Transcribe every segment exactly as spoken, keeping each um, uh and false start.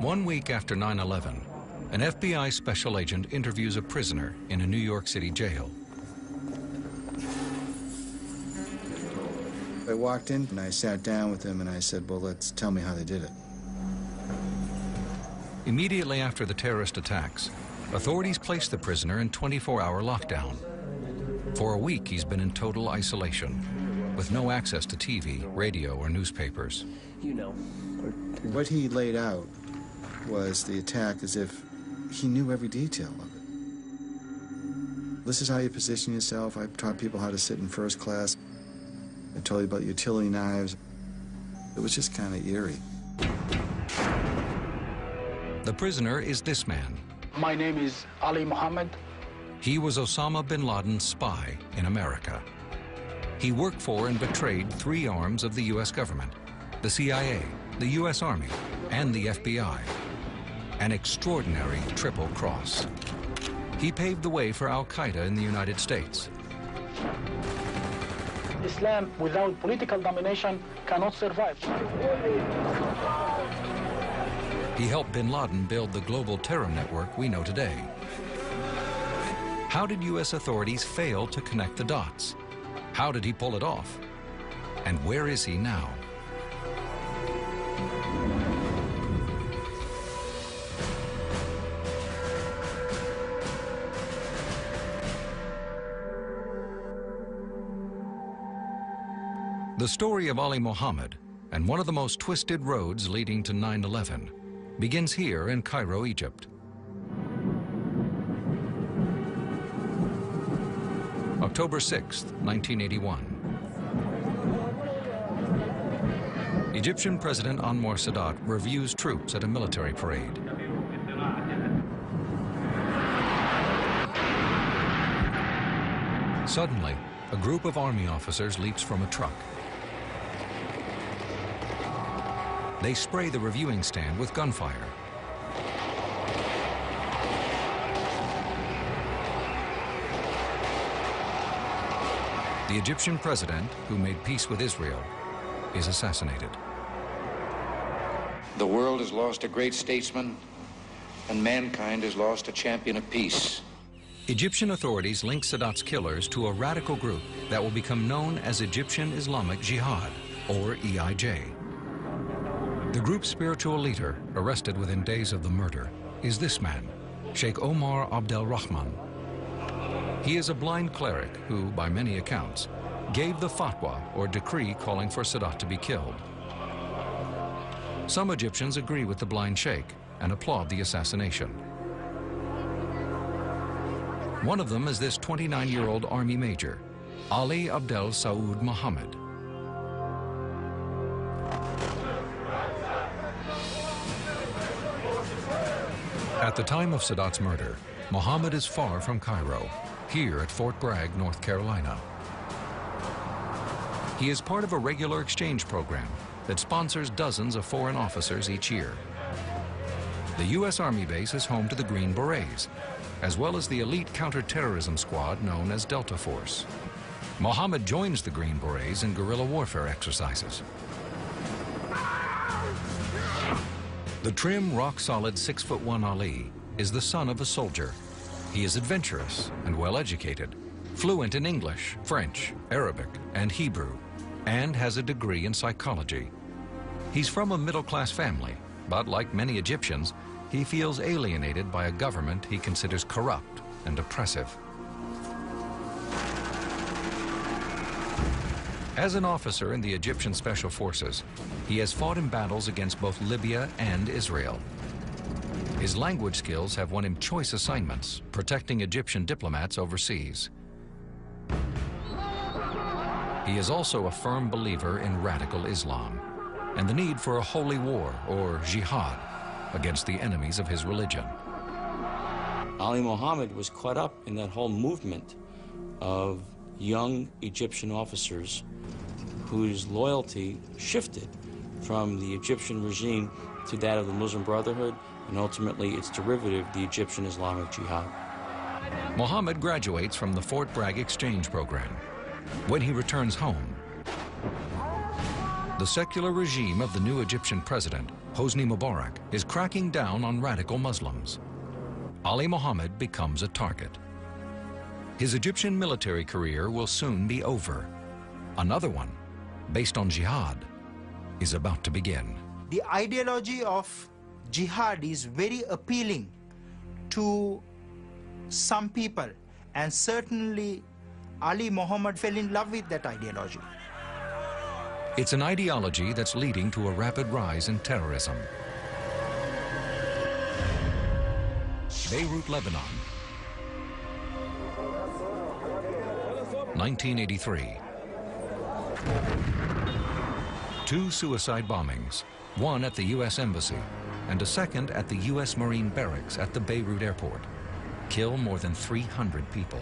One week after nine eleven, an F B I special agent interviews a prisoner in a New York City jail. I walked in and I sat down with him and I said, well, let's tell me how they did it. Immediately after the terrorist attacks, authorities placed the prisoner in twenty-four hour lockdown. For a week, he's been in total isolation, with no access to T V, radio, or newspapers. You know. What he laid out was the attack as if he knew every detail of it. This is how you position yourself. I've taught people how to sit in first class. I told you about utility knives. It was just kind of eerie. The prisoner is this man. My name is Ali Muhammad. He was Osama bin Laden's spy in America. He worked for and betrayed three arms of the U S government, the C I A, the U S Army, and the F B I. An extraordinary triple cross. He paved the way for Al Qaeda in the United States. Islam without political domination cannot survive. He helped bin Laden build the global terror network we know today. How did U S authorities fail to connect the dots? How did he pull it off? And where is he now? The story of Ali Muhammad and one of the most twisted roads leading to nine eleven begins here in Cairo, Egypt. October sixth, nineteen eighty-one. Egyptian President Anwar Sadat reviews troops at a military parade. Suddenly, a group of army officers leaps from a truck. They spray the reviewing stand with gunfire. The Egyptian president, who made peace with Israel, is assassinated. The world has lost a great statesman, and mankind has lost a champion of peace. Egyptian authorities link Sadat's killers to a radical group that will become known as Egyptian Islamic Jihad, or E I J. The group's spiritual leader, arrested within days of the murder, is this man, Sheikh Omar Abdel Rahman. He is a blind cleric who, by many accounts, gave the fatwa or decree calling for Sadat to be killed. Some Egyptians agree with the blind sheikh and applaud the assassination. One of them is this twenty-nine-year-old army major, Ali Abdel Saoud Mohammed. At the time of Sadat's murder, Mohammed is far from Cairo, here at Fort Bragg, North Carolina. He is part of a regular exchange program that sponsors dozens of foreign officers each year. The U S Army base is home to the Green Berets, as well as the elite counterterrorism squad known as Delta Force. Mohammed joins the Green Berets in guerrilla warfare exercises. The trim, rock-solid six-foot-one Ali is the son of a soldier. He is adventurous and well-educated, fluent in English, French, Arabic, and Hebrew, and has a degree in psychology. He's from a middle-class family, but like many Egyptians, he feels alienated by a government he considers corrupt and oppressive. As an officer in the Egyptian Special Forces, he has fought in battles against both Libya and Israel. His language skills have won him choice assignments, protecting Egyptian diplomats overseas. He is also a firm believer in radical Islam and the need for a holy war, or jihad, against the enemies of his religion. Ali Muhammad was caught up in that whole movement of young Egyptian officers whose loyalty shifted from the Egyptian regime to that of the Muslim Brotherhood, and ultimately its derivative, the Egyptian Islamic Jihad. Mohammed graduates from the Fort Bragg Exchange Program. When he returns home, The secular regime of the new Egyptian president, Hosni Mubarak, is cracking down on radical Muslims. Ali Muhammad becomes a target. His Egyptian military career will soon be over. Another one, based on jihad, is about to begin. The ideology of jihad is very appealing to some people, and certainly Ali Muhammad fell in love with that ideology. It's an ideology that's leading to a rapid rise in terrorism. Beirut, Lebanon, nineteen eighty-three. Two suicide bombings, one at the U S Embassy and a second at the U S Marine barracks at the Beirut airport, kill more than three hundred people.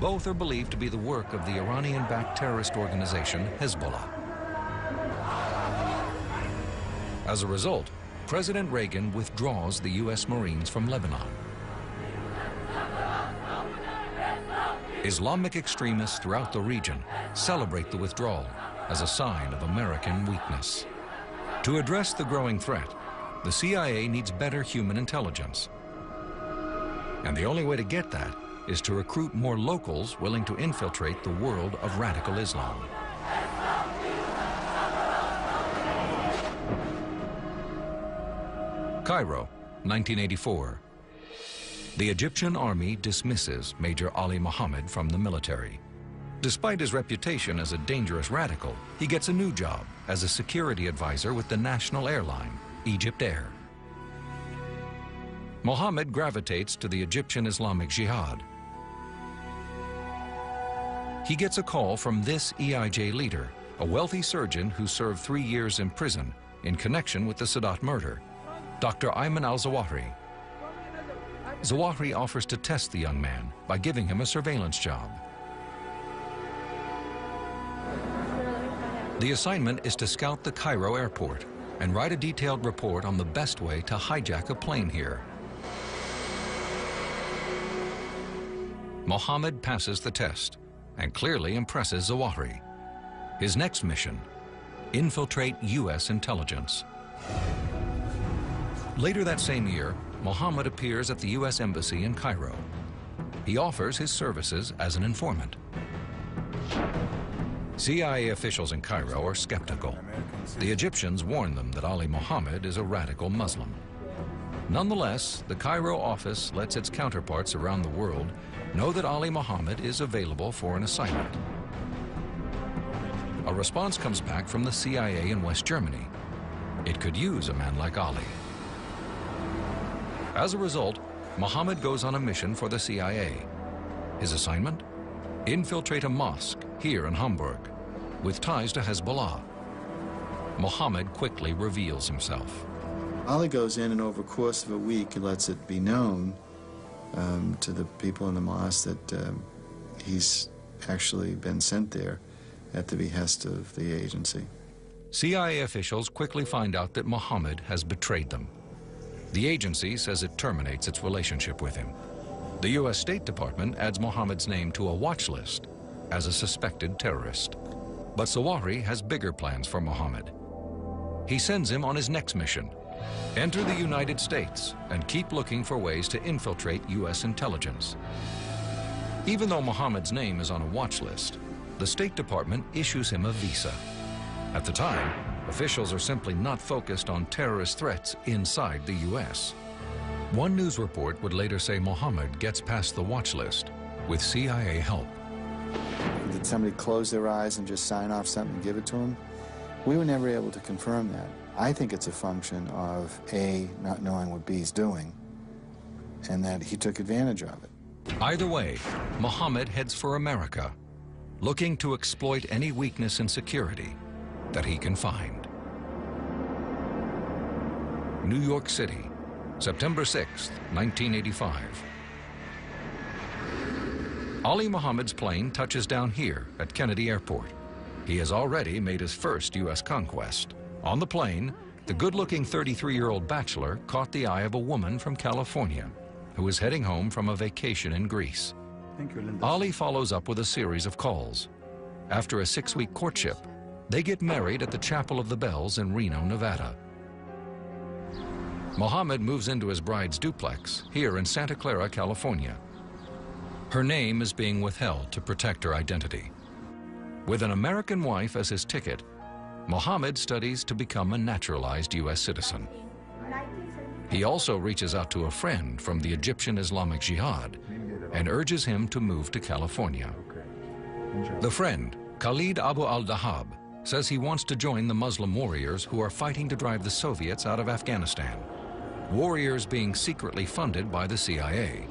Both are believed to be the work of the Iranian-backed terrorist organization Hezbollah. As a result, President Reagan withdraws the U S Marines from Lebanon. Islamic extremists throughout the region celebrate the withdrawal as a sign of American weakness. To address the growing threat, the C I A needs better human intelligence. And the only way to get that is to recruit more locals willing to infiltrate the world of radical Islam. Cairo, nineteen eighty-four. The Egyptian army dismisses Major Ali Muhammad from the military. Despite his reputation as a dangerous radical, he gets a new job as a security advisor with the national airline, Egypt Air. Muhammad gravitates to the Egyptian Islamic Jihad. He gets a call from this E I J leader, a wealthy surgeon who served three years in prison in connection with the Sadat murder, Doctor Ayman al-Zawahiri. Zawahiri offers to test the young man by giving him a surveillance job. The assignment is to scout the Cairo airport and write a detailed report on the best way to hijack a plane here. Muhammad passes the test and clearly impresses Zawahiri. His next mission, infiltrate U S intelligence. Later that same year, Muhammad appears at the U S Embassy in Cairo. He offers his services as an informant. C I A officials in Cairo are skeptical. The Egyptians warn them that Ali Muhammad is a radical Muslim. Nonetheless, the Cairo office lets its counterparts around the world know that Ali Muhammad is available for an assignment. A response comes back from the C I A in West Germany. It could use a man like Ali. As a result, Muhammad goes on a mission for the C I A. His assignment? Infiltrate a mosque here in Hamburg with ties to Hezbollah. Muhammad quickly reveals himself. Ali goes in and over the course of a week he lets it be known um, to the people in the mosque that um, he's actually been sent there at the behest of the agency. C I A officials quickly find out that Muhammad has betrayed them. The agency says it terminates its relationship with him. The U S State Department adds Muhammad's name to a watch list as a suspected terrorist. But Zawahiri has bigger plans for Muhammad. He sends him on his next mission, enter the United States and keep looking for ways to infiltrate U S intelligence. Even though Muhammad's name is on a watch list, the State Department issues him a visa. At the time, officials are simply not focused on terrorist threats inside the U S. One news report would later say Muhammad gets past the watch list with C I A help. Did somebody close their eyes and just sign off something and give it to him? We were never able to confirm that. I think it's a function of A, not knowing what B is doing, and that he took advantage of it. Either way, Muhammad heads for America, looking to exploit any weakness in security that he can find. New York City, September sixth, nineteen eighty-five. Ali Muhammad's plane touches down here at Kennedy Airport. He has already made his first U S conquest. On the plane, the good-looking thirty-three-year-old bachelor caught the eye of a woman from California who was heading home from a vacation in Greece. Thank you, Linda. Ali follows up with a series of calls. After a six-week courtship, They get married at the Chapel of the Bells in Reno, Nevada. Mohammed moves into his bride's duplex here in Santa Clara, California. Her name is being withheld to protect her identity. With an American wife as his ticket, Mohammed studies to become a naturalized U S citizen. He also reaches out to a friend from the Egyptian Islamic Jihad and urges him to move to California. The friend, Khalid Abu al-Dahab, says he wants to join the Muslim warriors who are fighting to drive the Soviets out of Afghanistan, warriors being secretly funded by the C I A.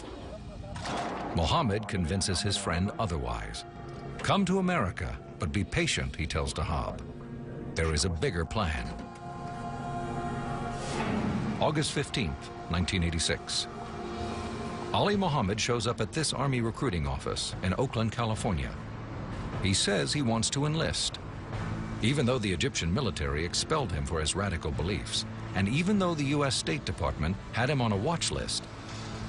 Mohammed convinces his friend otherwise. Come to America, but be patient, he tells Dahab. There is a bigger plan. August fifteenth, nineteen eighty-six. Ali Muhammad shows up at this Army recruiting office in Oakland, California. He says he wants to enlist, even though the Egyptian military expelled him for his radical beliefs, and even though the U S State Department had him on a watch list,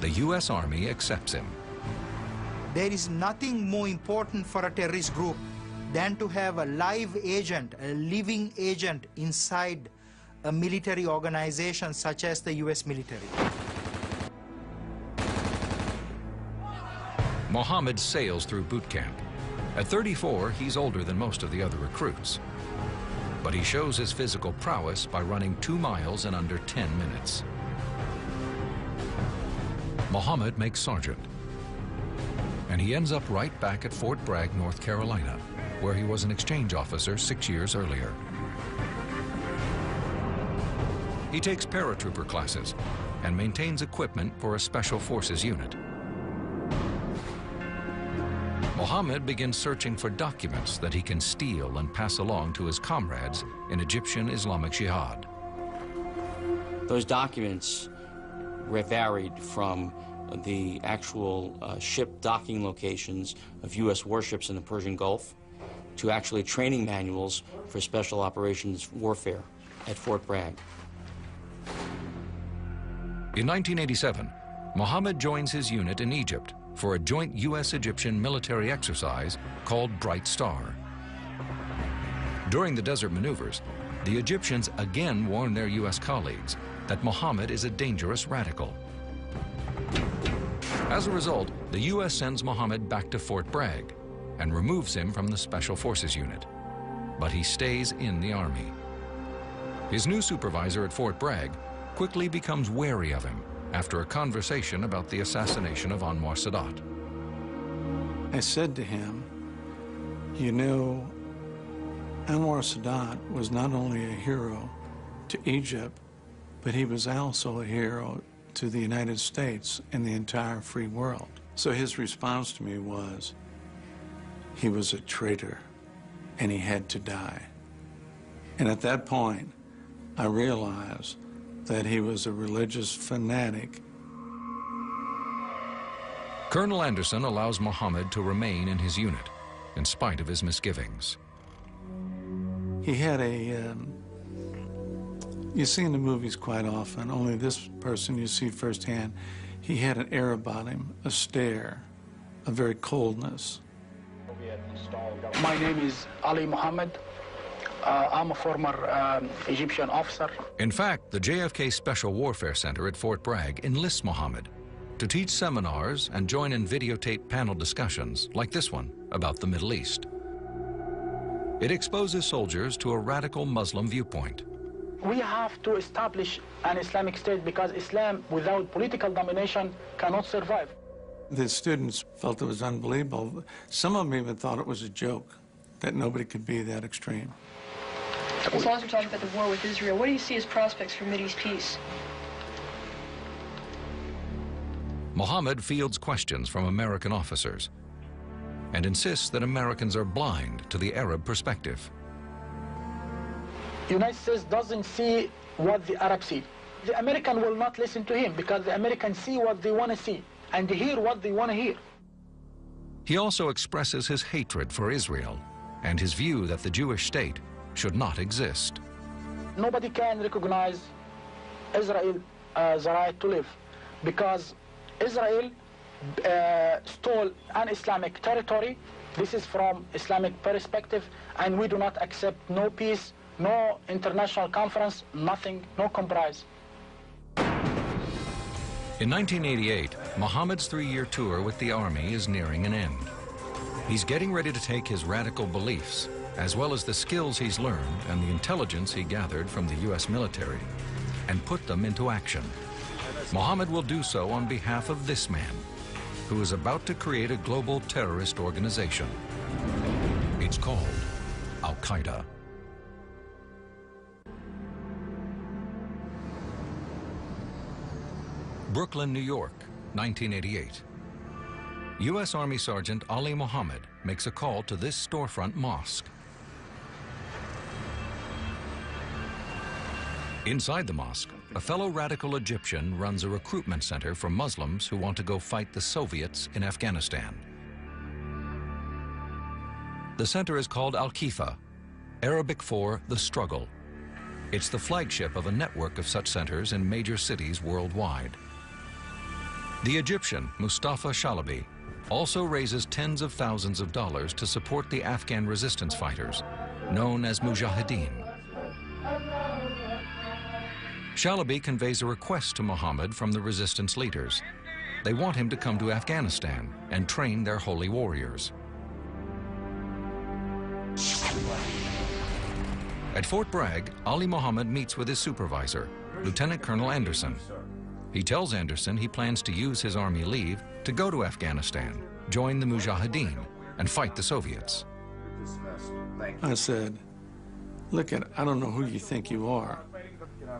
the U S Army accepts him. There is nothing more important for a terrorist group than to have a live agent, a living agent inside a military organization such as the U S military. Mohammed sails through boot camp. At thirty-four, he's older than most of the other recruits. But he shows his physical prowess by running two miles in under ten minutes. Mohammed makes sergeant, and he ends up right back at Fort Bragg, North Carolina, where he was an exchange officer six years earlier. He takes paratrooper classes and maintains equipment for a special forces unit. Mohammed begins searching for documents that he can steal and pass along to his comrades in Egyptian Islamic Jihad. Those documents varied from the actual uh, ship docking locations of U S warships in the Persian Gulf to actually training manuals for special operations warfare at Fort Bragg. In nineteen eighty-seven, Mohammed joins his unit in Egypt for a joint U S Egyptian military exercise called Bright Star. During the desert maneuvers, the Egyptians again warn their U S colleagues that Mohammed is a dangerous radical. As a result, the U S sends Mohammed back to Fort Bragg and removes him from the Special Forces unit. But he stays in the Army. His new supervisor at Fort Bragg quickly becomes wary of him after a conversation about the assassination of Anwar Sadat. I said to him, you know, Anwar Sadat was not only a hero to Egypt, but he was also a hero to the United States and the entire free world. So his response to me was, he was a traitor and he had to die. And at that point, I realized that he was a religious fanatic. Colonel Anderson allows Mohammed to remain in his unit in spite of his misgivings. He had a um, you see in the movies quite often, only this person you see firsthand, he had an air about him, a stare, a very coldness. My name is Ali Muhammad. Uh, I'm a former um, Egyptian officer. In fact, the J F K Special Warfare Center at Fort Bragg enlists Mohammed to teach seminars and join in videotape panel discussions like this one about the Middle East. It exposes soldiers to a radical Muslim viewpoint. We have to establish an Islamic state because Islam, without political domination, cannot survive. The students felt it was unbelievable. Some of them even thought it was a joke, that nobody could be that extreme. As long as we're talking about the war with Israel, what do you see as prospects for Mideast peace? Mohammed fields questions from American officers and insists that Americans are blind to the Arab perspective. The United States doesn't see what the Arabs see. The American will not listen to him because the Americans see what they want to see and hear what they want to hear. He also expresses his hatred for Israel and his view that the Jewish state should not exist. Nobody can recognize Israel as a right to live because Israel uh, stole an Islamic territory This is from Islamic perspective, and we do not accept no peace, no international conference, nothing, no compromise. In nineteen eighty-eight, Mohammed's three-year tour with the army is nearing an end. He's getting ready to take his radical beliefs, as well as the skills he's learned and the intelligence he gathered from the U S military, and put them into action. Mohammed will do so on behalf of this man, who is about to create a global terrorist organization. It's called Al Qaeda. Brooklyn, New York, nineteen eighty-eight. U S Army Sergeant Ali Muhammad makes a call to this storefront mosque. Inside the mosque, a fellow radical Egyptian runs a recruitment center for Muslims who want to go fight the Soviets in Afghanistan. The center is called Al-Kifa, Arabic for the struggle. It's the flagship of a network of such centers in major cities worldwide. The Egyptian Mustafa Shalabi also raises tens of thousands of dollars to support the Afghan resistance fighters, known as Mujahideen. Shalabi conveys a request to Muhammad from the resistance leaders. They want him to come to Afghanistan and train their holy warriors. At Fort Bragg, Ali Muhammad meets with his supervisor, Lieutenant Colonel Anderson. He tells Anderson he plans to use his army leave to go to Afghanistan, join the Mujahideen, and fight the Soviets. I said, look, at, I don't know who you think you are,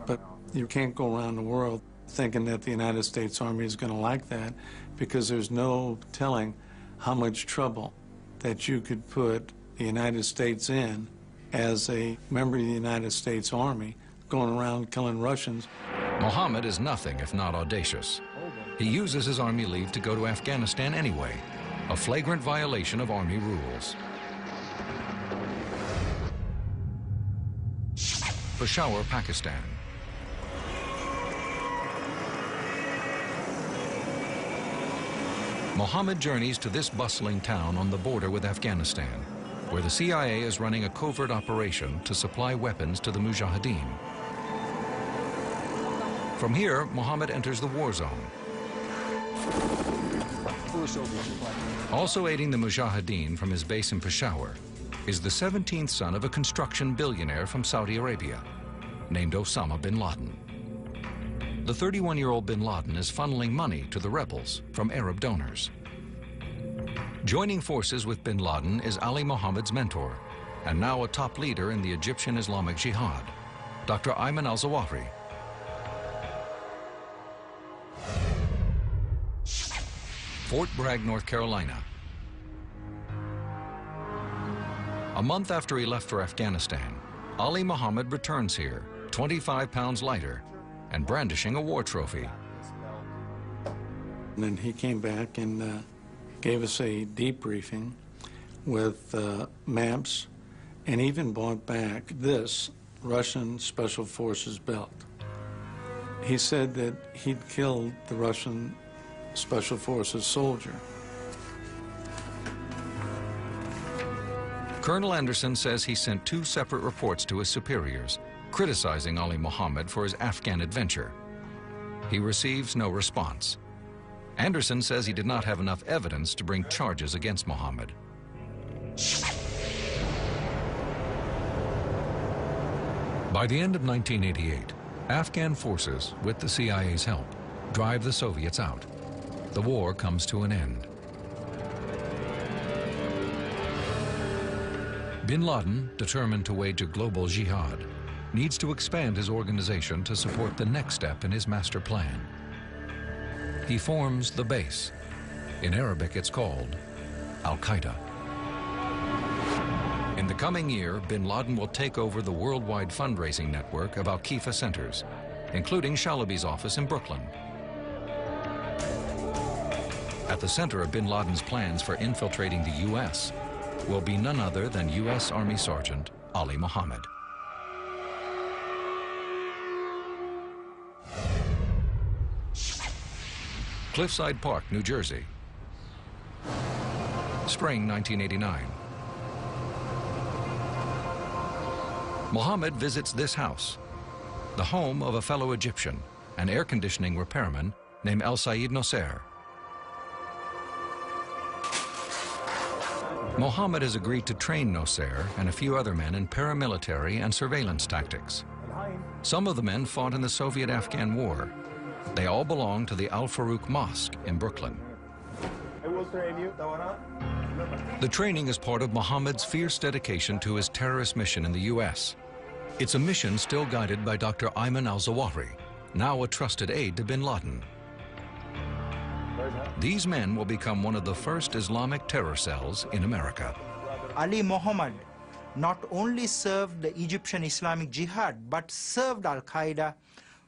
but you can't go around the world thinking that the United States Army is going to like that, because there's no telling how much trouble that you could put the United States in as a member of the United States Army going around killing Russians. Mohammed is nothing if not audacious. He uses his army leave to go to Afghanistan anyway, a flagrant violation of army rules. Peshawar, Pakistan. Mohammed journeys to this bustling town on the border with Afghanistan, where the C I A is running a covert operation to supply weapons to the Mujahideen. From here, Mohammed enters the war zone. Also aiding the Mujahideen from his base in Peshawar is the seventeenth son of a construction billionaire from Saudi Arabia named Osama bin Laden. The thirty-one-year-old bin Laden is funneling money to the rebels from Arab donors. Joining forces with bin Laden is Ali Muhammad's mentor, and now a top leader in the Egyptian Islamic Jihad, Doctor Ayman al-Zawahiri. Fort Bragg, North Carolina. A month after he left for Afghanistan, Ali Muhammad returns here, twenty-five pounds lighter, and brandishing a war trophy. And then he came back and uh, gave us a debriefing with uh, maps, and even brought back this Russian Special Forces belt. He said that he'd killed the Russian Special Forces soldier. Colonel Anderson says he sent two separate reports to his superiors, criticizing Ali Muhammad for his Afghan adventure. He receives no response. Anderson says he did not have enough evidence to bring charges against Muhammad. By the end of nineteen eighty-eight, Afghan forces, with the C I A's help, drive the Soviets out. The war comes to an end. Bin Laden, determined to wage a global jihad, needs to expand his organization to support the next step in his master plan. He forms the base. In Arabic, it's called Al-Qaeda. In the coming year, bin Laden will take over the worldwide fundraising network of Al-Kifa centers, including Shalabi's office in Brooklyn. At the center of bin Laden's plans for infiltrating the U S will be none other than U S Army Sergeant Ali Muhammad. Cliffside Park, New Jersey. Spring nineteen eighty-nine. Mohammed visits this house, the home of a fellow Egyptian, an air conditioning repairman named El Sayyid Nosair. Mohammed has agreed to train Nosair and a few other men in paramilitary and surveillance tactics. Some of the men fought in the Soviet-Afghan War. They all belong to the Al-Farouq Mosque in Brooklyn. The training is part of Mohammed's fierce dedication to his terrorist mission in the U S. It's a mission still guided by Doctor Ayman al-Zawahiri, now a trusted aide to bin Laden. These men will become one of the first Islamic terror cells in America. Ali Muhammad not only served the Egyptian Islamic Jihad, but served Al Qaeda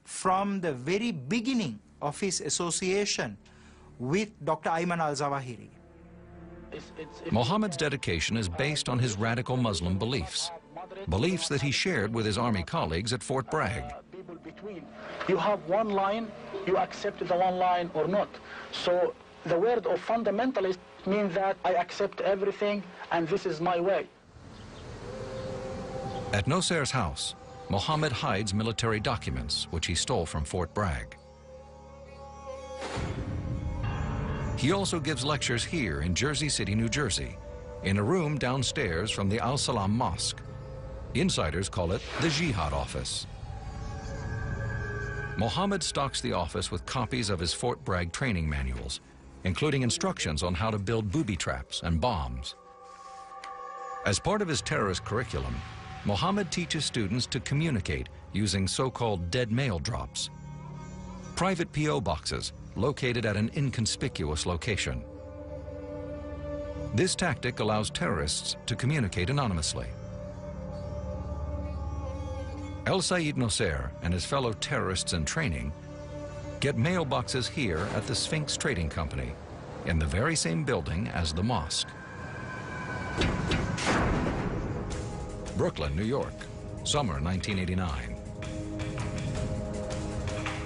from the very beginning of his association with Doctor Ayman al-Zawahiri. Mohammed's dedication is based on his radical Muslim beliefs, beliefs that he shared with his army colleagues at Fort Bragg. You have one line, you accept the one line or not. So the word of fundamentalist means that I accept everything and this is my way. At Nosair's house, Mohammed hides military documents which he stole from Fort Bragg. He also gives lectures here in Jersey City, New Jersey, in a room downstairs from the Al Salam Mosque. Insiders call it the Jihad Office. Mohammed stocks the office with copies of his Fort Bragg training manuals, including instructions on how to build booby traps and bombs. As part of his terrorist curriculum, Mohammed teaches students to communicate using so-called dead mail drops, private P O boxes located at an inconspicuous location. This tactic allows terrorists to communicate anonymously. El Sayyid Nosair and his fellow terrorists in training get mailboxes here at the Sphinx Trading Company, in the very same building as the mosque. Brooklyn, New York, summer nineteen eighty-nine.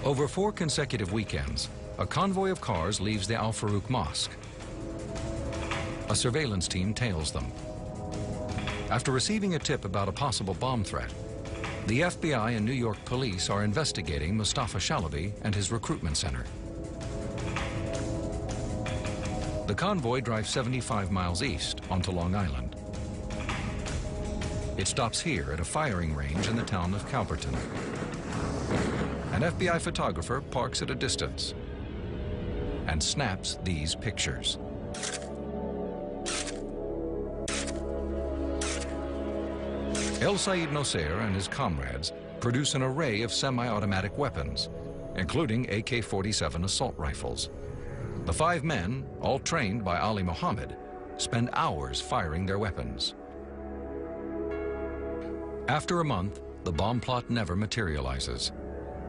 Over four consecutive weekends, a convoy of cars leaves the Al-Farouq Mosque. A surveillance team tails them. After receiving a tip about a possible bomb threat, the F B I and New York police are investigating Mustafa Shalabi and his recruitment center. The convoy drives seventy-five miles east onto Long Island. It stops here at a firing range in the town of Calverton. An F B I photographer parks at a distance and snaps these pictures. El Sayyid Nosair and his comrades produce an array of semi-automatic weapons, including A K forty-seven assault rifles. The five men, all trained by Ali Muhammad, spend hours firing their weapons. After a month, the bomb plot never materializes.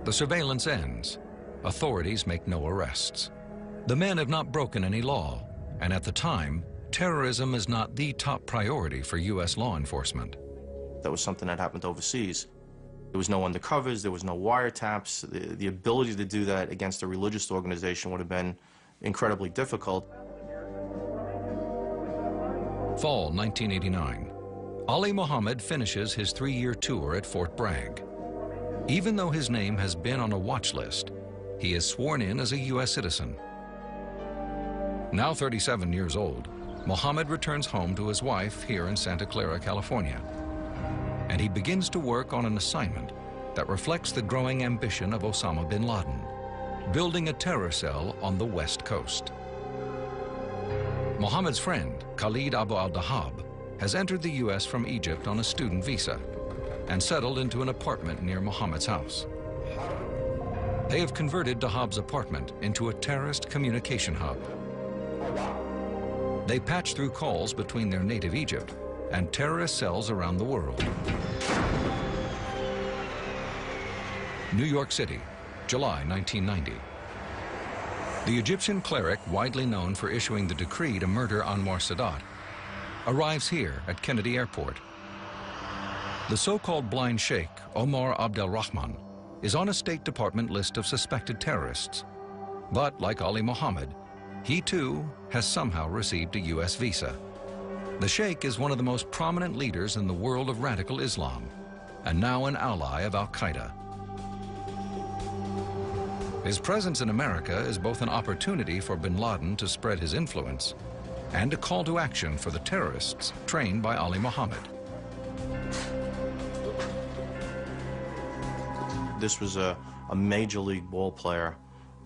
The surveillance ends. Authorities make no arrests. The men have not broken any law, and at the time, terrorism is not the top priority for U S law enforcement. That was something that happened overseas. There was no undercovers, there was no wiretaps. The, the ability to do that against a religious organization would have been incredibly difficult. Fall nineteen eighty-nine. Ali Muhammad finishes his three-year tour at Fort Bragg. Even though his name has been on a watch list, he is sworn in as a U S citizen. Now thirty-seven years old, Muhammad returns home to his wife here in Santa Clara, California. And he begins to work on an assignment that reflects the growing ambition of Osama bin Laden, building a terror cell on the West Coast. Mohammed's friend, Khalid Abu al-Dahab, has entered the U S from Egypt on a student visa and settled into an apartment near Mohammed's house. They have converted Dahab's apartment into a terrorist communication hub. They patch through calls between their native Egypt and terrorist cells around the world. New York City, July nineteen ninety. The Egyptian cleric, widely known for issuing the decree to murder Anwar Sadat, arrives here at Kennedy Airport. The so-called blind sheikh, Omar Abdel Rahman, is on a State Department list of suspected terrorists. But like Ali Muhammad, He too has somehow received a U S visa. The Sheikh is one of the most prominent leaders in the world of radical Islam, and now an ally of Al Qaeda. His presence in America is both an opportunity for bin Laden to spread his influence and a call to action for the terrorists trained by Ali Muhammad. This was a, a major league ball player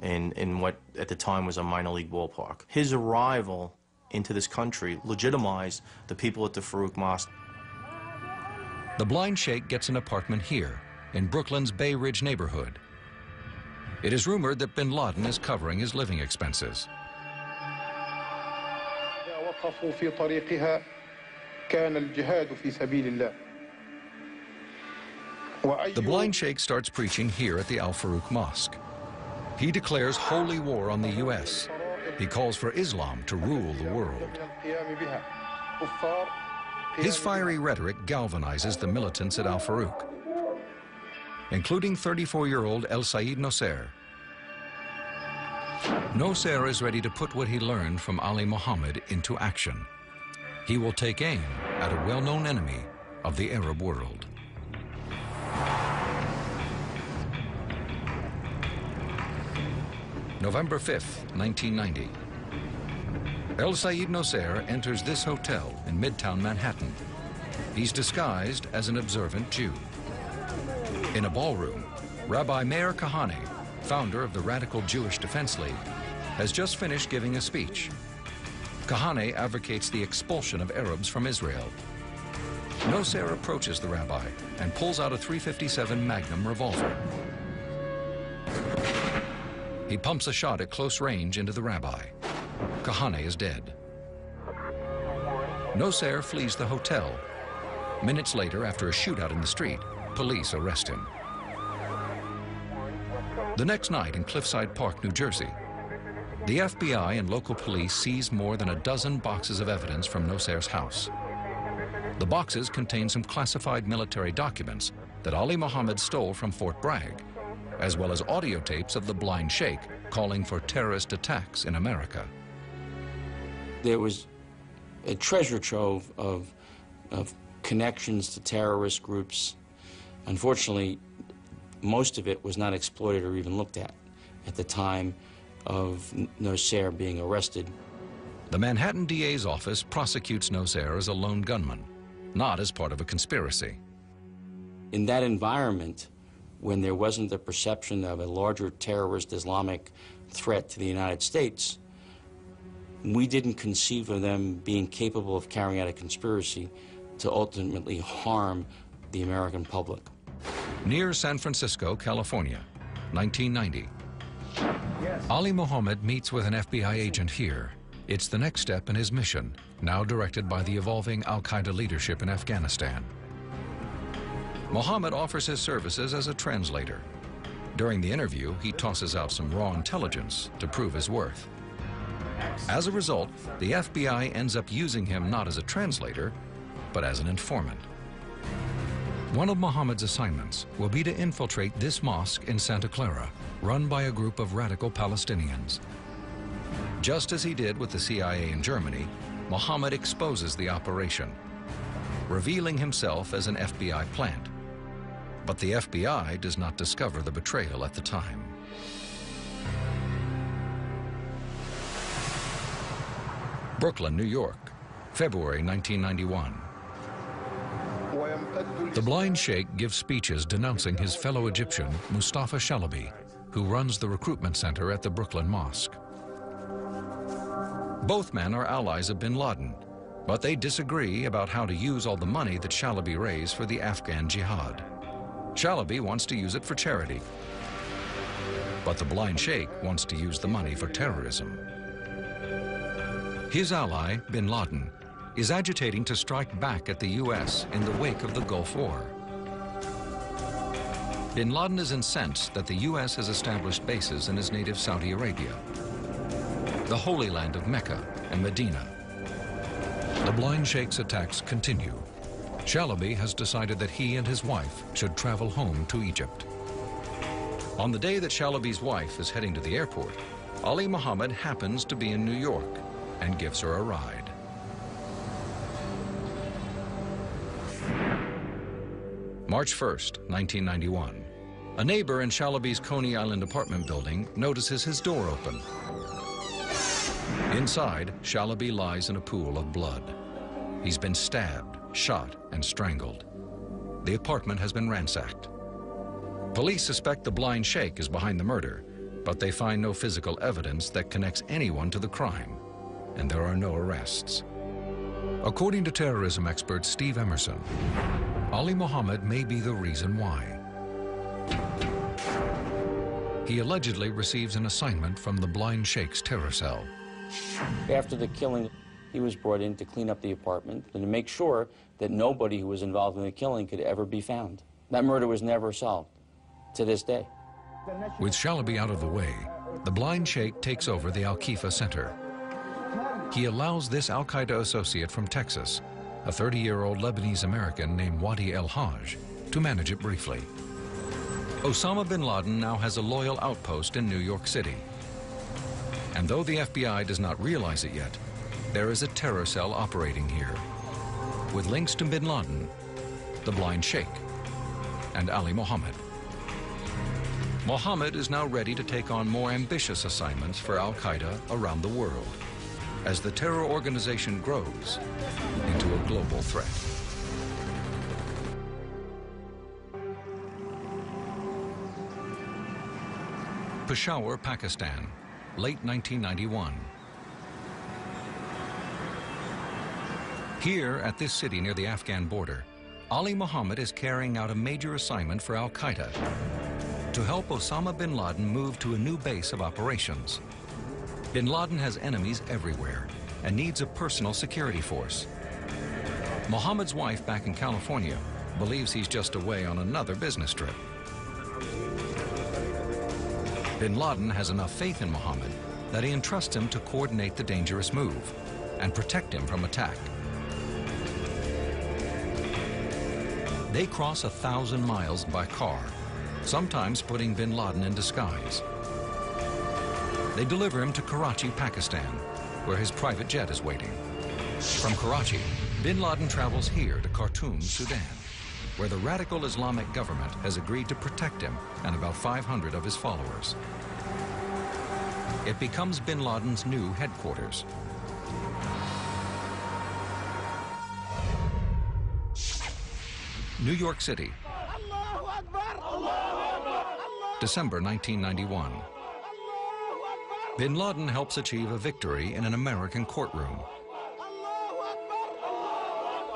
in, in what at the time was a minor league ballpark. His arrival into this country legitimized the people at the Farouq Mosque. The blind sheikh gets an apartment here in Brooklyn's Bay Ridge neighborhood. It is rumored that bin Laden is covering his living expenses. The blind sheikh starts preaching here at the Al-Farouq Mosque. He declares holy war on the U S. He calls for Islam to rule the world. His fiery rhetoric galvanizes the militants at Al-Farouq, including thirty-four-year-old El Sayyid Nosair. Nosair is ready to put what he learned from Ali Muhammad into action. He will take aim at a well-known enemy of the Arab world. November fifth, nineteen ninety. El Sayyid Nosair enters this hotel in Midtown Manhattan. He's disguised as an observant Jew. In a ballroom, Rabbi Meir Kahane, founder of the Radical Jewish Defense League, has just finished giving a speech. Kahane advocates the expulsion of Arabs from Israel. Nosair approaches the rabbi and pulls out a three fifty-seven Magnum revolver. He pumps a shot at close range into the rabbi. Kahane is dead. Nosair flees the hotel. Minutes later, after a shootout in the street, police arrest him. The next night in Cliffside Park, New Jersey, the F B I and local police seize more than a dozen boxes of evidence from Nosair's house. The boxes contain some classified military documents that Ali Muhammad stole from Fort Bragg, as well as audio tapes of the blind sheikh calling for terrorist attacks in America. There was a treasure trove of, of connections to terrorist groups. Unfortunately, most of it was not exploited or even looked at at the time of Nosair being arrested. The Manhattan D A's office prosecutes Nosair as a lone gunman, not as part of a conspiracy. In that environment, when there wasn't the perception of a larger terrorist Islamic threat to the United States, we didn't conceive of them being capable of carrying out a conspiracy to ultimately harm the American public. Near San Francisco, California, nineteen ninety. Yes. Ali Muhammad meets with an F B I agent here. It's the next step in his mission, now directed by the evolving Al-Qaeda leadership in Afghanistan. Muhammad offers his services as a translator. During the interview, he tosses out some raw intelligence to prove his worth. As a result, the F B I ends up using him not as a translator, but as an informant. One of Muhammad's assignments will be to infiltrate this mosque in Santa Clara, run by a group of radical Palestinians. Just as he did with the C I A in Germany, Muhammad exposes the operation, revealing himself as an F B I plant. But the F B I does not discover the betrayal at the time. Brooklyn, New York, February nineteen ninety-one. The blind sheikh gives speeches denouncing his fellow Egyptian, Mustafa Shalabi, who runs the recruitment center at the Brooklyn Mosque. Both men are allies of bin Laden, but they disagree about how to use all the money that Shalabi raised for the Afghan jihad. Shalabi wants to use it for charity, but the blind sheikh wants to use the money for terrorism. His ally, bin Laden, is agitating to strike back at the U S in the wake of the Gulf War. Bin Laden is incensed that the U S has established bases in his native Saudi Arabia, the holy land of Mecca and Medina. The blind sheikh's attacks continue. Shalabi has decided that he and his wife should travel home to Egypt. On the day that Shalabi's wife is heading to the airport, Ali Muhammad happens to be in New York and gives her a ride. March first, nineteen ninety-one. A neighbor in Shalabi's Coney Island apartment building notices his door open. Inside, Shalabi lies in a pool of blood. He's been stabbed, shot, and strangled. The apartment has been ransacked. Police suspect the blind sheikh is behind the murder, but they find no physical evidence that connects anyone to the crime, and there are no arrests. According to terrorism expert Steve Emerson, Ali Muhammad may be the reason why. He allegedly receives an assignment from the blind sheikh's terror cell. After the killing, he was brought in to clean up the apartment and to make sure that nobody who was involved in the killing could ever be found. That murder was never solved to this day. With Shalabi out of the way, the blind sheikh takes over the Al-Kifa Center. He allows this Al-Qaeda associate from Texas, a thirty-year-old Lebanese-American named Wadih El-Hage, to manage it briefly. Osama bin Laden now has a loyal outpost in New York City. And though the F B I does not realize it yet, there is a terror cell operating here, with links to bin Laden, the blind sheikh, and Ali Muhammad. Muhammad is now ready to take on more ambitious assignments for Al-Qaeda around the world, as the terror organization grows into a global threat. Peshawar, Pakistan, late nineteen ninety-one. Here at this city near the Afghan border, Ali Muhammad is carrying out a major assignment for Al-Qaeda to help Osama bin Laden move to a new base of operations. Bin Laden has enemies everywhere and needs a personal security force. Muhammad's wife back in California believes he's just away on another business trip. Bin Laden has enough faith in Muhammad that he entrusts him to coordinate the dangerous move and protect him from attack. They cross a thousand miles by car, sometimes putting bin Laden in disguise. They deliver him to Karachi, Pakistan, where his private jet is waiting. From Karachi, bin Laden travels here to Khartoum, Sudan, where the radical Islamic government has agreed to protect him and about five hundred of his followers. It becomes bin Laden's new headquarters. New York City, December nineteen ninety-one. Bin Laden helps achieve a victory in an American courtroom.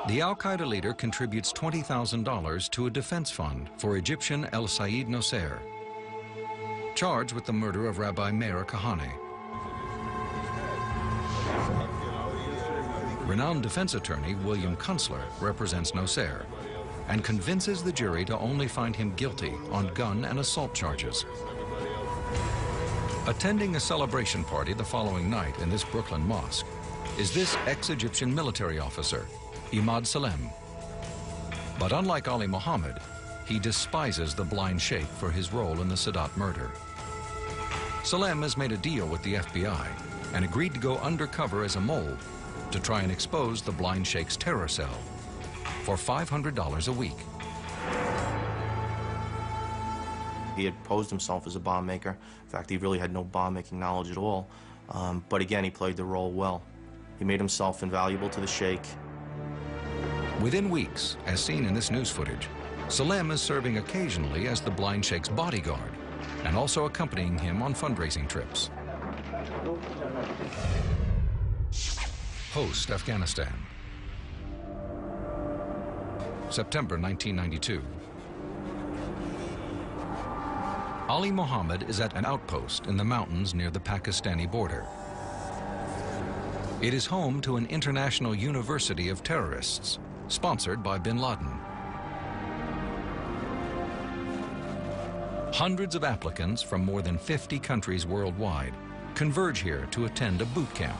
The Al-Qaeda leader contributes twenty thousand dollars to a defense fund for Egyptian El Sayyid Nosair, charged with the murder of Rabbi Meir Kahane. Renowned defense attorney William Kunstler represents Nosair and convinces the jury to only find him guilty on gun and assault charges. Attending a celebration party the following night in this Brooklyn mosque is this ex-Egyptian military officer, Emad Salem. But unlike Ali Muhammad, he despises the blind sheikh for his role in the Sadat murder. Salem has made a deal with the F B I and agreed to go undercover as a mole to try and expose the blind sheikh's terror cell for five hundred dollars a week. He had posed himself as a bomb maker. In fact, he really had no bomb making knowledge at all. Um, but again, he played the role well. He made himself invaluable to the sheikh. Within weeks, as seen in this news footage, Salem is serving occasionally as the blind sheikh's bodyguard and also accompanying him on fundraising trips. Host, Afghanistan, September nineteen ninety-two. Ali Muhammad is at an outpost in the mountains near the Pakistani border. It is home to an international university of terrorists, sponsored by bin Laden. Hundreds of applicants from more than fifty countries worldwide converge here to attend a boot camp.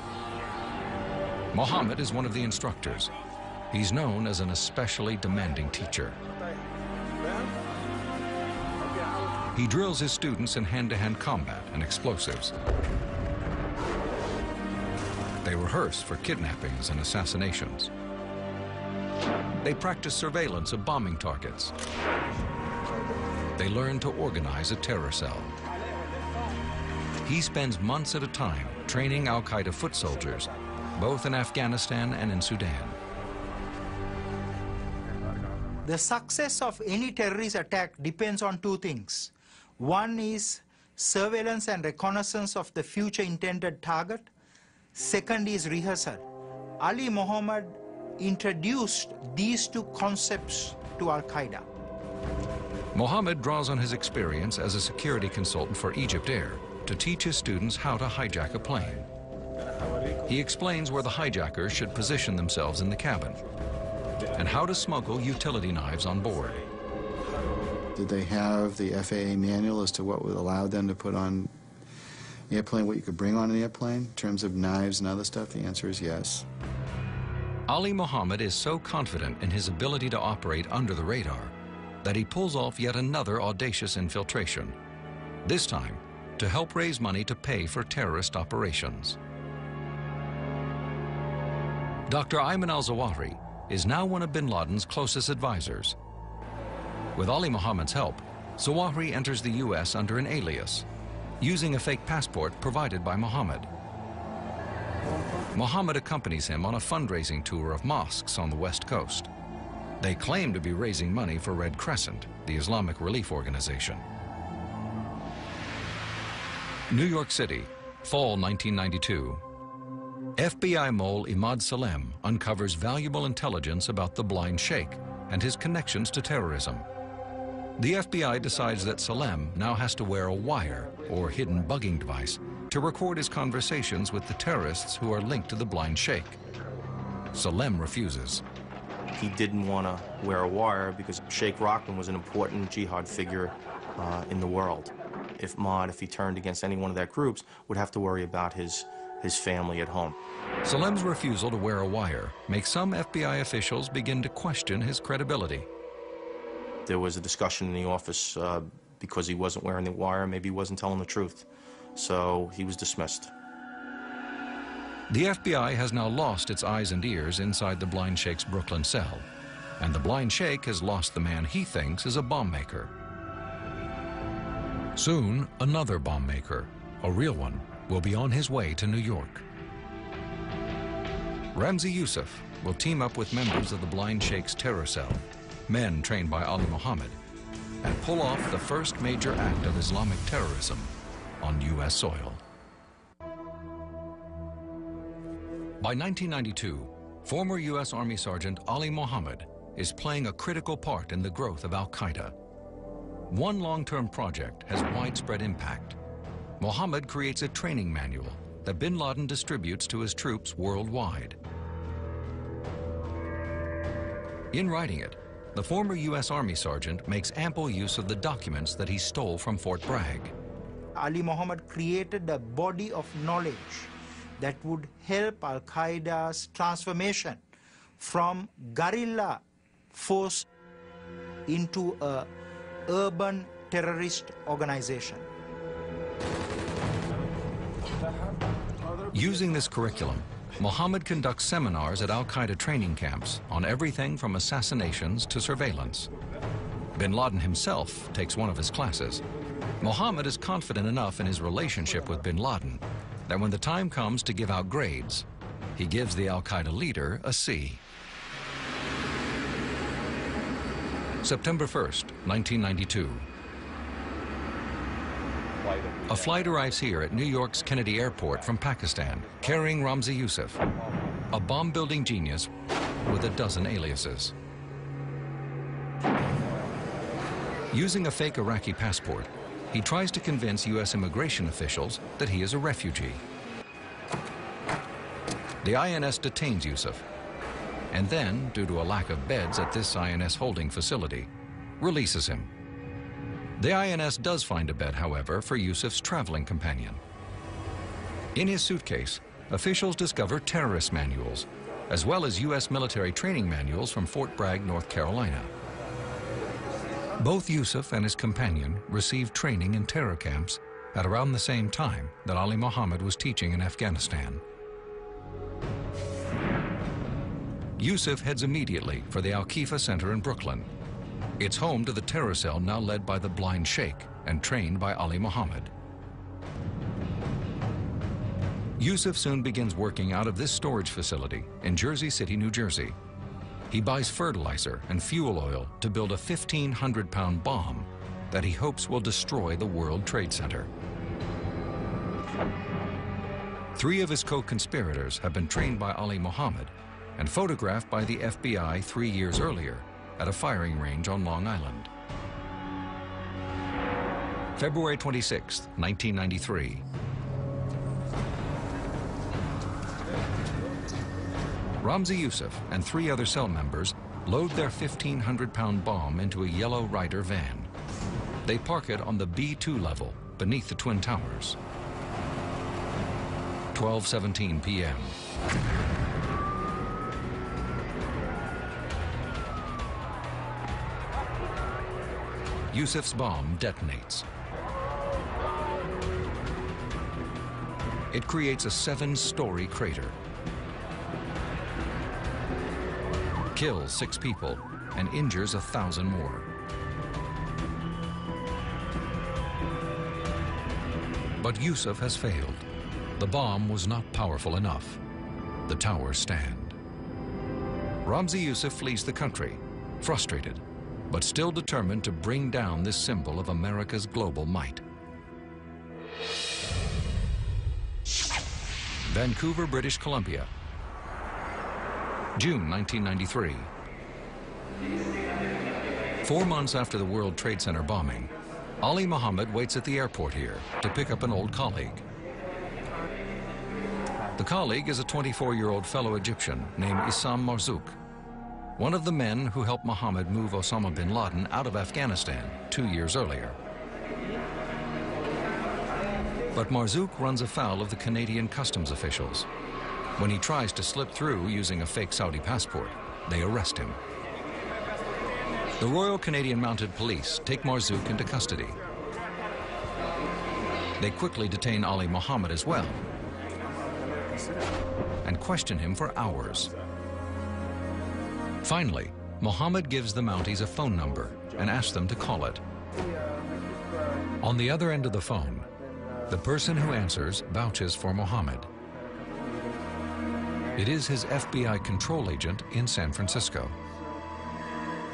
Muhammad is one of the instructors. He's known as an especially demanding teacher. He drills his students in hand-to-hand combat and explosives. They rehearse for kidnappings and assassinations. They practice surveillance of bombing targets. They learn to organize a terror cell. He spends months at a time training Al Qaeda foot soldiers, both in Afghanistan and in Sudan. The success of any terrorist attack depends on two things. One is surveillance and reconnaissance of the future intended target. Second is rehearsal. Ali Muhammad introduced these two concepts to Al Qaeda. Mohammed draws on his experience as a security consultant for Egypt Air to teach his students how to hijack a plane. He explains where the hijackers should position themselves in the cabin and how to smuggle utility knives on board. Did they have the F A A manual as to what would allow them to put on the airplane, what you could bring on an airplane in terms of knives and other stuff? The answer is yes. Ali Muhammad is so confident in his ability to operate under the radar that he pulls off yet another audacious infiltration, this time to help raise money to pay for terrorist operations. Doctor Ayman al-Zawahiri is now one of bin Laden's closest advisors. With Ali Muhammad's help, Zawahiri enters the U S under an alias, using a fake passport provided by Muhammad. Muhammad accompanies him on a fundraising tour of mosques on the West Coast. They claim to be raising money for Red Crescent, the Islamic Relief Organization. New York City, fall nineteen ninety-two. F B I mole Emad Salem uncovers valuable intelligence about the blind sheikh and his connections to terrorism. The F B I decides that Salem now has to wear a wire, or hidden bugging device, to record his conversations with the terrorists who are linked to the blind sheikh. Salem refuses. He didn't want to wear a wire because Sheikh Rockman was an important jihad figure uh, in the world. If Maud, if he turned against any one of their groups, would have to worry about his his family at home. Salem's refusal to wear a wire makes some F B I officials begin to question his credibility. There was a discussion in the office uh, because he wasn't wearing the wire, maybe he wasn't telling the truth. So he was dismissed. The F B I has now lost its eyes and ears inside the blind sheikh's Brooklyn cell, and the blind sheikh has lost the man he thinks is a bomb maker. Soon, another bomb maker, a real one, will be on his way to New York. Ramzi Yousef will team up with members of the blind sheikh's terror cell, men trained by Ali Muhammad, and pull off the first major act of Islamic terrorism on U S soil. By nineteen ninety-two, former U S Army Sergeant Ali Muhammad is playing a critical part in the growth of Al-Qaeda. One long-term project has widespread impact. Muhammad creates a training manual that bin Laden distributes to his troops worldwide. In writing it, the former U S Army sergeant makes ample use of the documents that he stole from Fort Bragg. Ali Muhammad created a body of knowledge that would help Al-Qaeda's transformation from guerrilla force into an urban terrorist organization. Using this curriculum, Muhammad conducts seminars at Al-Qaeda training camps on everything from assassinations to surveillance. Bin Laden himself takes one of his classes. Muhammad is confident enough in his relationship with bin Laden that when the time comes to give out grades, he gives the Al-Qaeda leader a C. September first, nineteen ninety-two. A flight arrives here at New York's Kennedy Airport from Pakistan, carrying Ramzi Yousef, a bomb-building genius with a dozen aliases. Using a fake Iraqi passport, he tries to convince U S immigration officials that he is a refugee. The I N S detains Yousef, and then, due to a lack of beds at this I N S holding facility, releases him. The I N S does find a bed, however, for Yousef's traveling companion. In his suitcase, officials discover terrorist manuals, as well as U S military training manuals from Fort Bragg, North Carolina. Both Yousef and his companion received training in terror camps at around the same time that Ali Muhammad was teaching in Afghanistan. Yousef heads immediately for the Al-Kifa Center in Brooklyn. It's home to the terror cell now led by the blind sheikh and trained by Ali Muhammad. Yousef soon begins working out of this storage facility in Jersey City, New Jersey. He buys fertilizer and fuel oil to build a fifteen hundred pound bomb that he hopes will destroy the World Trade Center. Three of his co-conspirators have been trained by Ali Muhammad and photographed by the F B I three years earlier at a firing range on Long Island. February twenty-sixth, nineteen ninety-three. Ramzi Yousef and three other cell members load their fifteen hundred pound bomb into a yellow Ryder van. They park it on the B two level beneath the Twin Towers. twelve seventeen p m Yousef's bomb detonates. It creates a seven-story crater, kills six people, and injures a thousand more. But Yousef has failed. The bomb was not powerful enough. The towers stand. Ramzi Yousef flees the country, frustrated, but still determined to bring down this symbol of America's global might. Vancouver, British Columbia, June nineteen ninety-three. Four months after the World Trade Center bombing, Ali Muhammad waits at the airport here to pick up an old colleague. The colleague is a twenty-four-year-old fellow Egyptian named Essam Marzouk, one of the men who helped Muhammad move Osama bin Laden out of Afghanistan two years earlier. But Marzouk runs afoul of the Canadian customs officials. When he tries to slip through using a fake Saudi passport, they arrest him. The Royal Canadian Mounted Police take Marzouk into custody. They quickly detain Ali Muhammad as well, and question him for hours. Finally, Muhammad gives the Mounties a phone number and asks them to call it. On the other end of the phone, the person who answers vouches for Muhammad. It is his F B I control agent in San Francisco.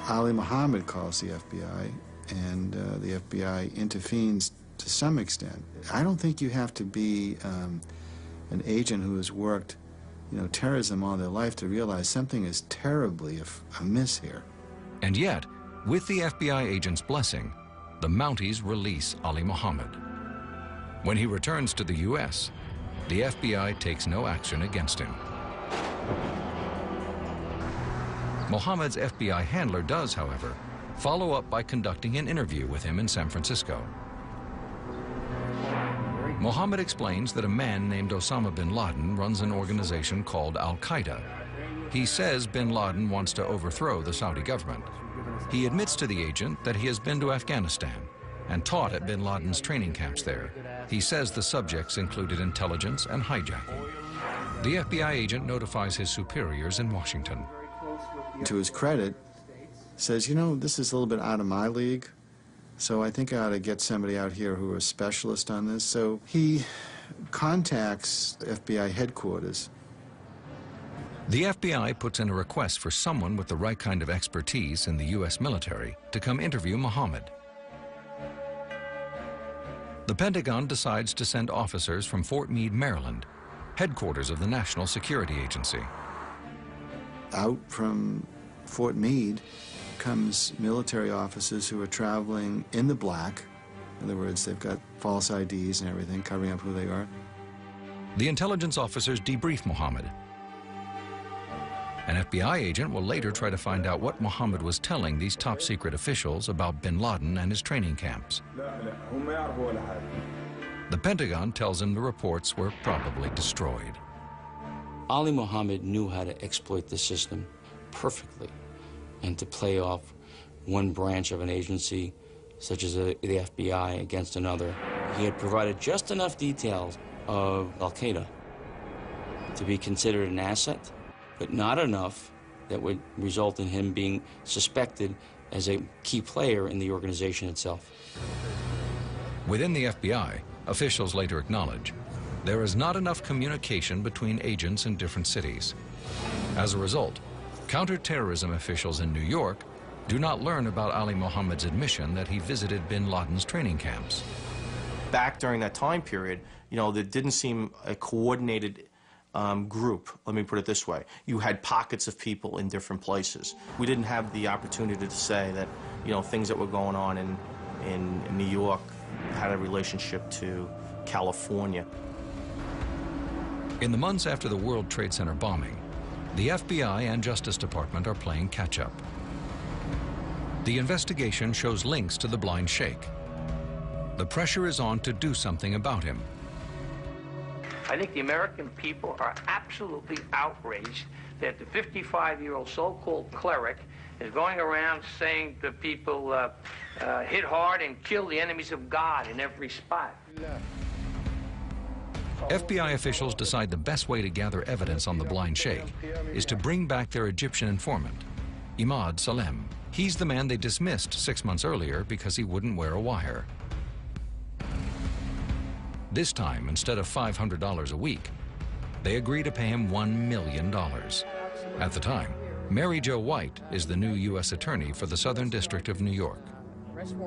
Ali Muhammad calls the F B I, and uh, the F B I intervenes to some extent. I don't think you have to be um, an agent who has worked, you know, terrorism all their life to realize something is terribly amiss here. And yet, with the F B I agent's blessing, the Mounties release Ali Muhammad. When he returns to the U S, the F B I takes no action against him. Muhammad's F B I handler does, however, follow up by conducting an interview with him in San Francisco. Muhammad explains that a man named Osama bin Laden runs an organization called Al Qaeda. He says bin Laden wants to overthrow the Saudi government. He admits to the agent that he has been to Afghanistan and taught at bin Laden's training camps there. He says the subjects included intelligence and hijacking. The F B I agent notifies his superiors in Washington. To his credit, says, you know, this is a little bit out of my league. So I think I ought to get somebody out here who is a specialist on this. So he contacts F B I headquarters. The F B I puts in a request for someone with the right kind of expertise in the U S military to come interview Muhammad. The Pentagon decides to send officers from Fort Meade, Maryland, headquarters of the National Security Agency. Out from Fort Meade comes military officers who are traveling in the black. In other words, they've got false I Ds and everything covering up who they are. The intelligence officers debrief Muhammad. An F B I agent will later try to find out what Muhammad was telling these top secret officials about bin Laden and his training camps. The Pentagon tells him the reports were probably destroyed. Ali Muhammad knew how to exploit the system perfectly, and to play off one branch of an agency, such as the F B I, against another. He had provided just enough details of Al Qaeda to be considered an asset, but not enough that would result in him being suspected as a key player in the organization itself. Within the F B I, officials later acknowledge there is not enough communication between agents in different cities. As a result, counterterrorism officials in New York do not learn about Ali Muhammad's admission that he visited bin Laden's training camps. Back during that time period, you know, there didn't seem a coordinated um, group, let me put it this way. You had pockets of people in different places. We didn't have the opportunity to say that, you know, things that were going on in, in, in New York had a relationship to California. In the months after the World Trade Center bombing, the F B I and Justice Department are playing catch-up. The investigation shows links to the blind sheikh. The pressure is on to do something about him. I think the American people are absolutely outraged that the fifty-five-year-old so-called cleric is going around saying to people, uh, uh, hit hard and kill the enemies of God in every spot. F B I officials decide the best way to gather evidence on the blind sheikh is to bring back their Egyptian informant, Emad Salem. He's the man they dismissed six months earlier because he wouldn't wear a wire. This time, instead of five hundred dollars a week, they agree to pay him one million dollars. At the time, Mary Jo White is the new U S attorney for the Southern District of New York.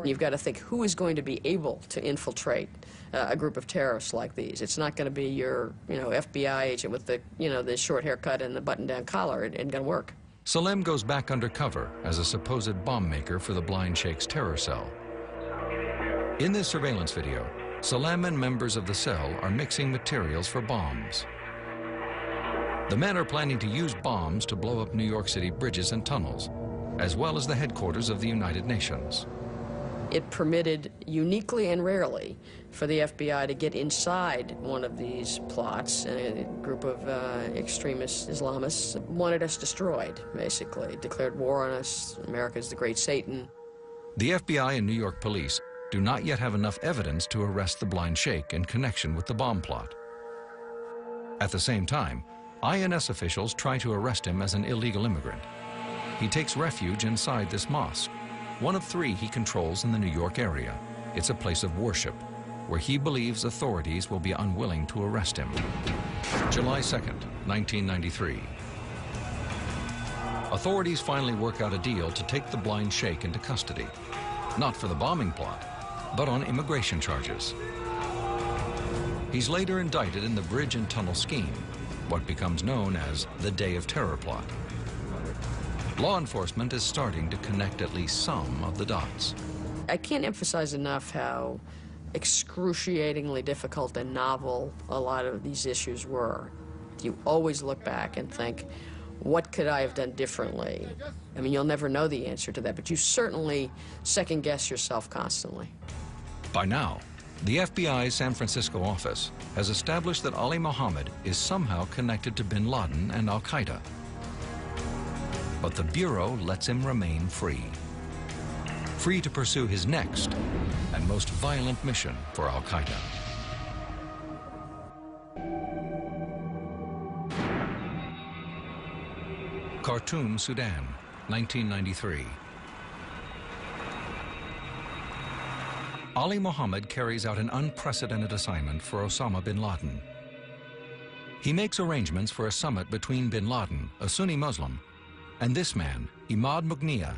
You've got to think who is going to be able to infiltrate uh, a group of terrorists like these. It's not going to be your, you know, F B I agent with the, you know, the short haircut and the button-down collar. It ain't going to work. Salem goes back undercover as a supposed bomb maker for the blind sheikh's terror cell. In this surveillance video, Salem and members of the cell are mixing materials for bombs. The men are planning to use bombs to blow up New York City bridges and tunnels, as well as the headquarters of the United Nations. It permitted, uniquely and rarely, for the F B I to get inside one of these plots. A group of uh, extremist Islamists wanted us destroyed, basically, declared war on us. America's the great Satan. The F B I and New York police do not yet have enough evidence to arrest the blind sheikh in connection with the bomb plot. At the same time, I N S officials try to arrest him as an illegal immigrant. He takes refuge inside this mosque, one of three he controls in the New York area. It's a place of worship, where he believes authorities will be unwilling to arrest him. July second, nineteen ninety-three. Authorities finally work out a deal to take the blind sheikh into custody, not for the bombing plot, but on immigration charges. He's later indicted in the bridge and tunnel scheme, what becomes known as the Day of Terror plot. Law enforcement is starting to connect at least some of the dots. I can't emphasize enough how excruciatingly difficult and novel a lot of these issues were. You always look back and think, what could I have done differently? I mean, you'll never know the answer to that, but you certainly second-guess yourself constantly. By now, the F B I's San Francisco office has established that Ali Muhammad is somehow connected to bin Laden and Al Qaeda. But the Bureau lets him remain free. Free to pursue his next and most violent mission for Al Qaeda. Khartoum, Sudan, nineteen ninety-three. Ali Muhammad carries out an unprecedented assignment for Osama bin Laden. He makes arrangements for a summit between bin Laden, a Sunni Muslim, and this man, Imad Mughniyeh,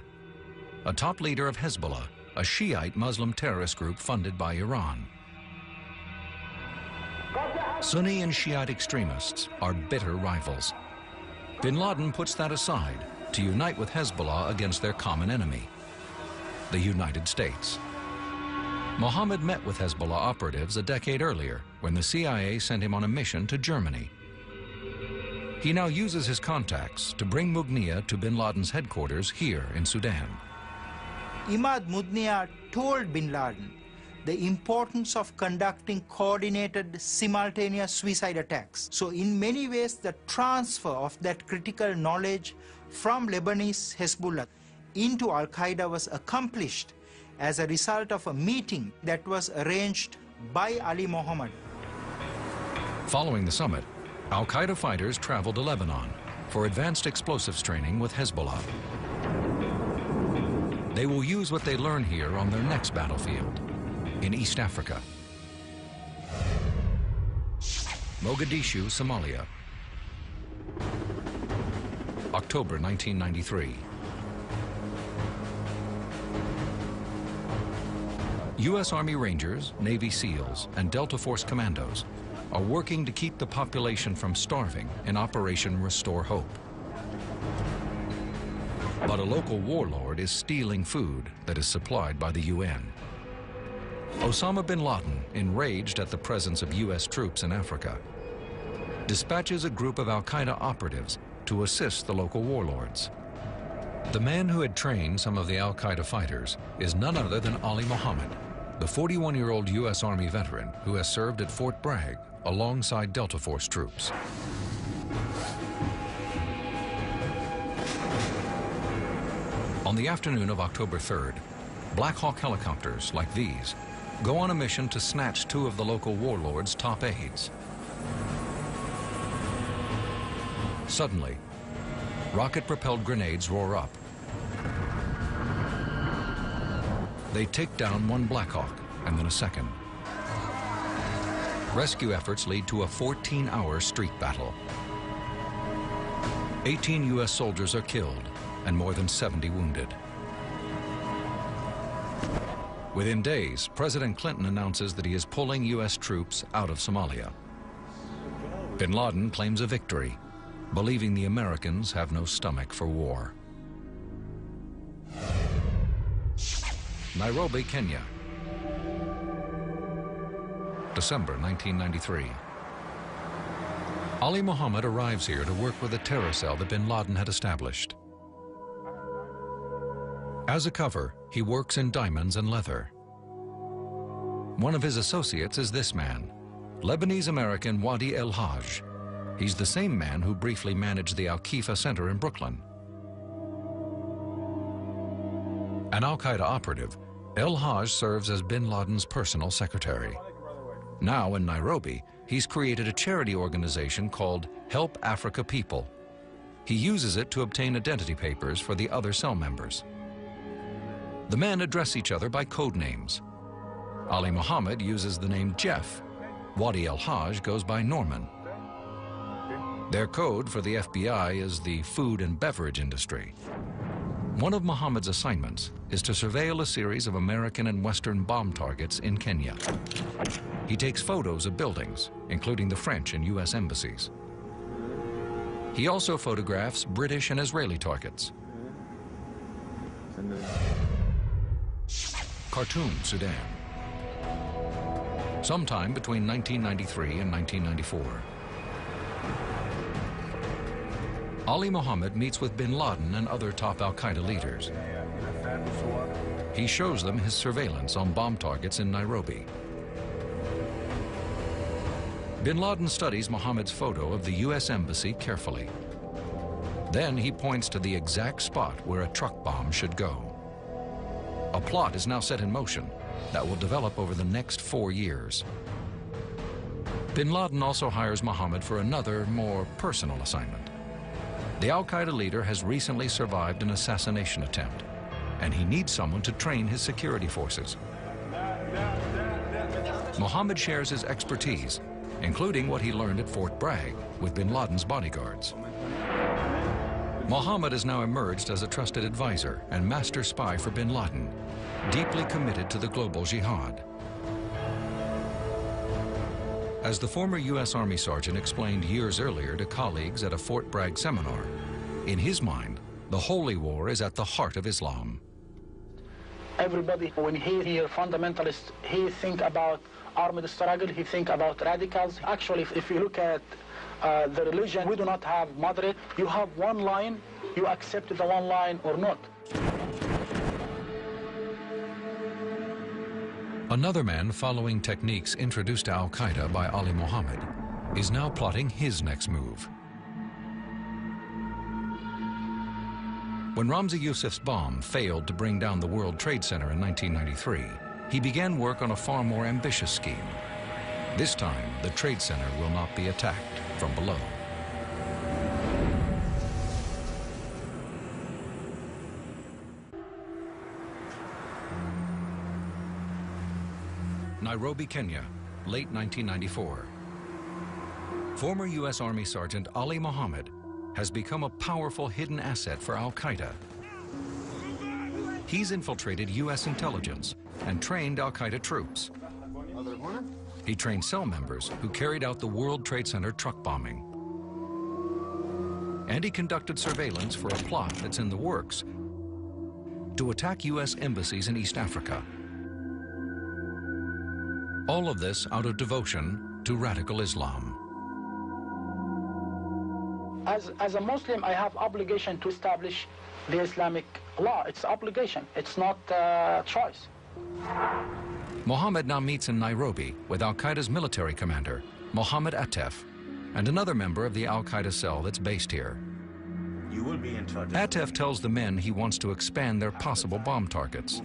a top leader of Hezbollah, a Shiite Muslim terrorist group funded by Iran. Sunni and Shiite extremists are bitter rivals. Bin Laden puts that aside to unite with Hezbollah against their common enemy, the United States. Muhammad met with Hezbollah operatives a decade earlier when the C I A sent him on a mission to Germany. He now uses his contacts to bring Mughniyeh to bin Laden's headquarters here in Sudan. Imad Mughniyeh told bin Laden the importance of conducting coordinated simultaneous suicide attacks. So in many ways, the transfer of that critical knowledge from Lebanese Hezbollah into Al-Qaeda was accomplished as a result of a meeting that was arranged by Ali Muhammad. Following the summit, Al-Qaeda fighters travel to Lebanon, for advanced explosives training with Hezbollah. They will use what they learn here on their next battlefield, in East Africa. Mogadishu, Somalia, October nineteen ninety-three. U S Army Rangers, Navy SEALs, and Delta Force Commandos are working to keep the population from starving in Operation Restore Hope. But a local warlord is stealing food that is supplied by the U N. Osama bin Laden, enraged at the presence of U S troops in Africa, dispatches a group of Al Qaeda operatives to assist the local warlords. The man who had trained some of the Al Qaeda fighters is none other than Ali Muhammad, the forty-one-year-old U S Army veteran who has served at Fort Bragg alongside Delta Force troops. On the afternoon of October third, Black Hawk helicopters like these go on a mission to snatch two of the local warlords' top aides. Suddenly, rocket-propelled grenades roar up. They take down one Black Hawk and then a second. Rescue efforts lead to a fourteen-hour street battle. eighteen U S soldiers are killed and more than seventy wounded. Within days, President Clinton announces that he is pulling U S troops out of Somalia. Bin Laden claims a victory, believing the Americans have no stomach for war. Nairobi, Kenya, December nineteen ninety-three. Ali Muhammad arrives here to work with a terror cell that bin Laden had established. As a cover, he works in diamonds and leather. One of his associates is this man, Lebanese-American Wadih El-Hage. He's the same man who briefly managed the Al-Kifa Center in Brooklyn. An Al-Qaeda operative, El-Hage serves as bin Laden's personal secretary. Now in Nairobi, he's created a charity organization called Help Africa People. He uses it to obtain identity papers for the other cell members. The men address each other by code names. Ali Muhammad uses the name Jeff. Wadih El-Hage goes by Norman. Their code for the F B I is the food and beverage industry. One of Muhammad's assignments is to surveil a series of American and Western bomb targets in Kenya. He takes photos of buildings, including the French and U S embassies. He also photographs British and Israeli targets. Khartoum, Sudan. Sometime between nineteen ninety-three and nineteen ninety-four. Ali Muhammad meets with bin Laden and other top Al-Qaeda leaders. He shows them his surveillance on bomb targets in Nairobi. Bin Laden studies Muhammad's photo of the U S embassy carefully. Then he points to the exact spot where a truck bomb should go. A plot is now set in motion that will develop over the next four years. Bin Laden also hires Muhammad for another, more personal assignment. The Al-Qaeda leader has recently survived an assassination attempt, and he needs someone to train his security forces. Muhammad shares his expertise, including what he learned at Fort Bragg with bin Laden's bodyguards. Muhammad has now emerged as a trusted advisor and master spy for bin Laden, deeply committed to the global jihad. As the former U S Army sergeant explained years earlier to colleagues at a Fort Bragg seminar, in his mind, the holy war is at the heart of Islam. Everybody, when he hears fundamentalists, he think about armed struggle, he think about radicals. Actually, if, if you look at uh, the religion, we do not have moderate. You have one line, you accept the one line or not. Another man following techniques introduced to Al-Qaeda by Ali Muhammad is now plotting his next move. When Ramzi Yousef's bomb failed to bring down the World Trade Center in nineteen ninety-three, he began work on a far more ambitious scheme. This time, the Trade Center will not be attacked from below. Nairobi, Kenya, late nineteen ninety-four. Former U S Army Sergeant Ali Muhammad has become a powerful hidden asset for Al Qaeda. He's infiltrated U S intelligence and trained Al Qaeda troops. He trained cell members who carried out the World Trade Center truck bombing. And he conducted surveillance for a plot that's in the works to attack U S embassies in East Africa. All of this out of devotion to radical Islam. As, as a Muslim, I have obligation to establish the Islamic law. It's obligation. It's not uh, choice. Mohammed now meets in Nairobi with Al-Qaeda's military commander, Mohammed Atef, and another member of the Al-Qaeda cell that's based here. You will be in charge. Atef tells the men he wants to expand their possible bomb targets.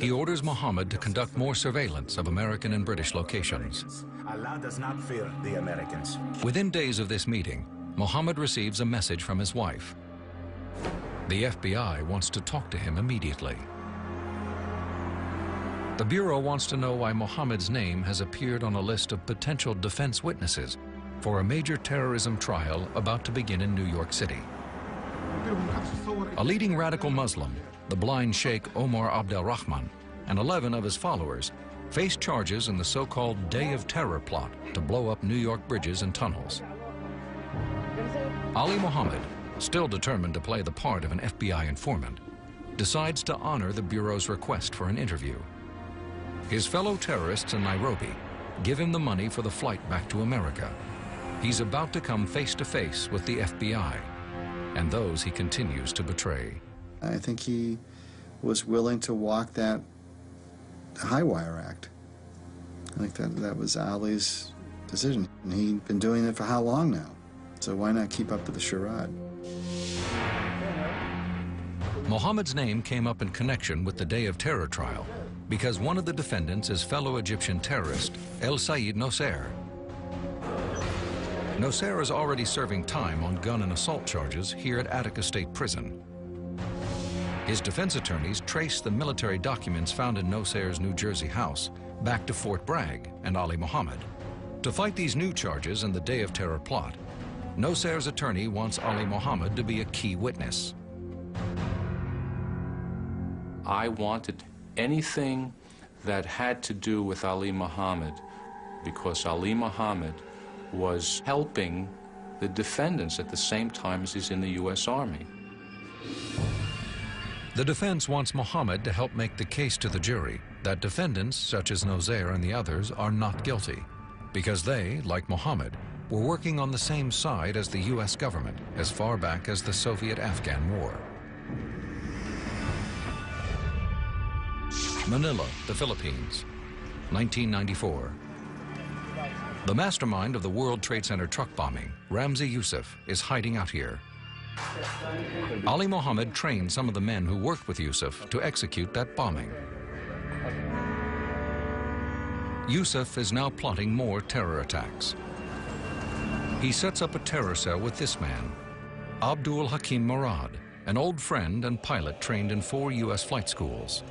He orders Mohammed to conduct more surveillance of American and British locations. Allah does not fear the Americans. Within days of this meeting, Mohammed receives a message from his wife. The F B I wants to talk to him immediately. The Bureau wants to know why Mohammed's name has appeared on a list of potential defense witnesses for a major terrorism trial about to begin in New York City. A leading radical Muslim, the blind Sheikh Omar Abdel Rahman, and eleven of his followers face charges in the so-called Day of Terror plot to blow up New York bridges and tunnels. Ali Muhammad, still determined to play the part of an F B I informant, decides to honor the Bureau's request for an interview. His fellow terrorists in Nairobi give him the money for the flight back to America. He's about to come face to face with the F B I and those he continues to betray. I think he was willing to walk that high wire act. I think that, that was Ali's decision. And he'd been doing it for how long now? So why not keep up with the charade? Mohammed's name came up in connection with the Day of Terror trial because one of the defendants is fellow Egyptian terrorist El Sayyid Nosair. Nosair is already serving time on gun and assault charges here at Attica State Prison. His defense attorneys trace the military documents found in Nosair's New Jersey house back to Fort Bragg and Ali Muhammad. To fight these new charges in the Day of Terror plot, Nosair's attorney wants Ali Muhammad to be a key witness. I wanted anything that had to do with Ali Muhammad because Ali Muhammad was helping the defendants at the same time as he's in the U S Army. The defense wants Muhammad to help make the case to the jury that defendants such as Nosair and the others are not guilty because they, like Muhammad, were working on the same side as the U S government as far back as the Soviet-Afghan War. Manila, the Philippines, nineteen ninety-four. The mastermind of the World Trade Center truck bombing, Ramzi Yousef, is hiding out here. Ali Muhammad trained some of the men who worked with Yousef to execute that bombing. Yousef is now plotting more terror attacks. He sets up a terror cell with this man, Abdul Hakim Murad, an old friend and pilot trained in four U S flight schools.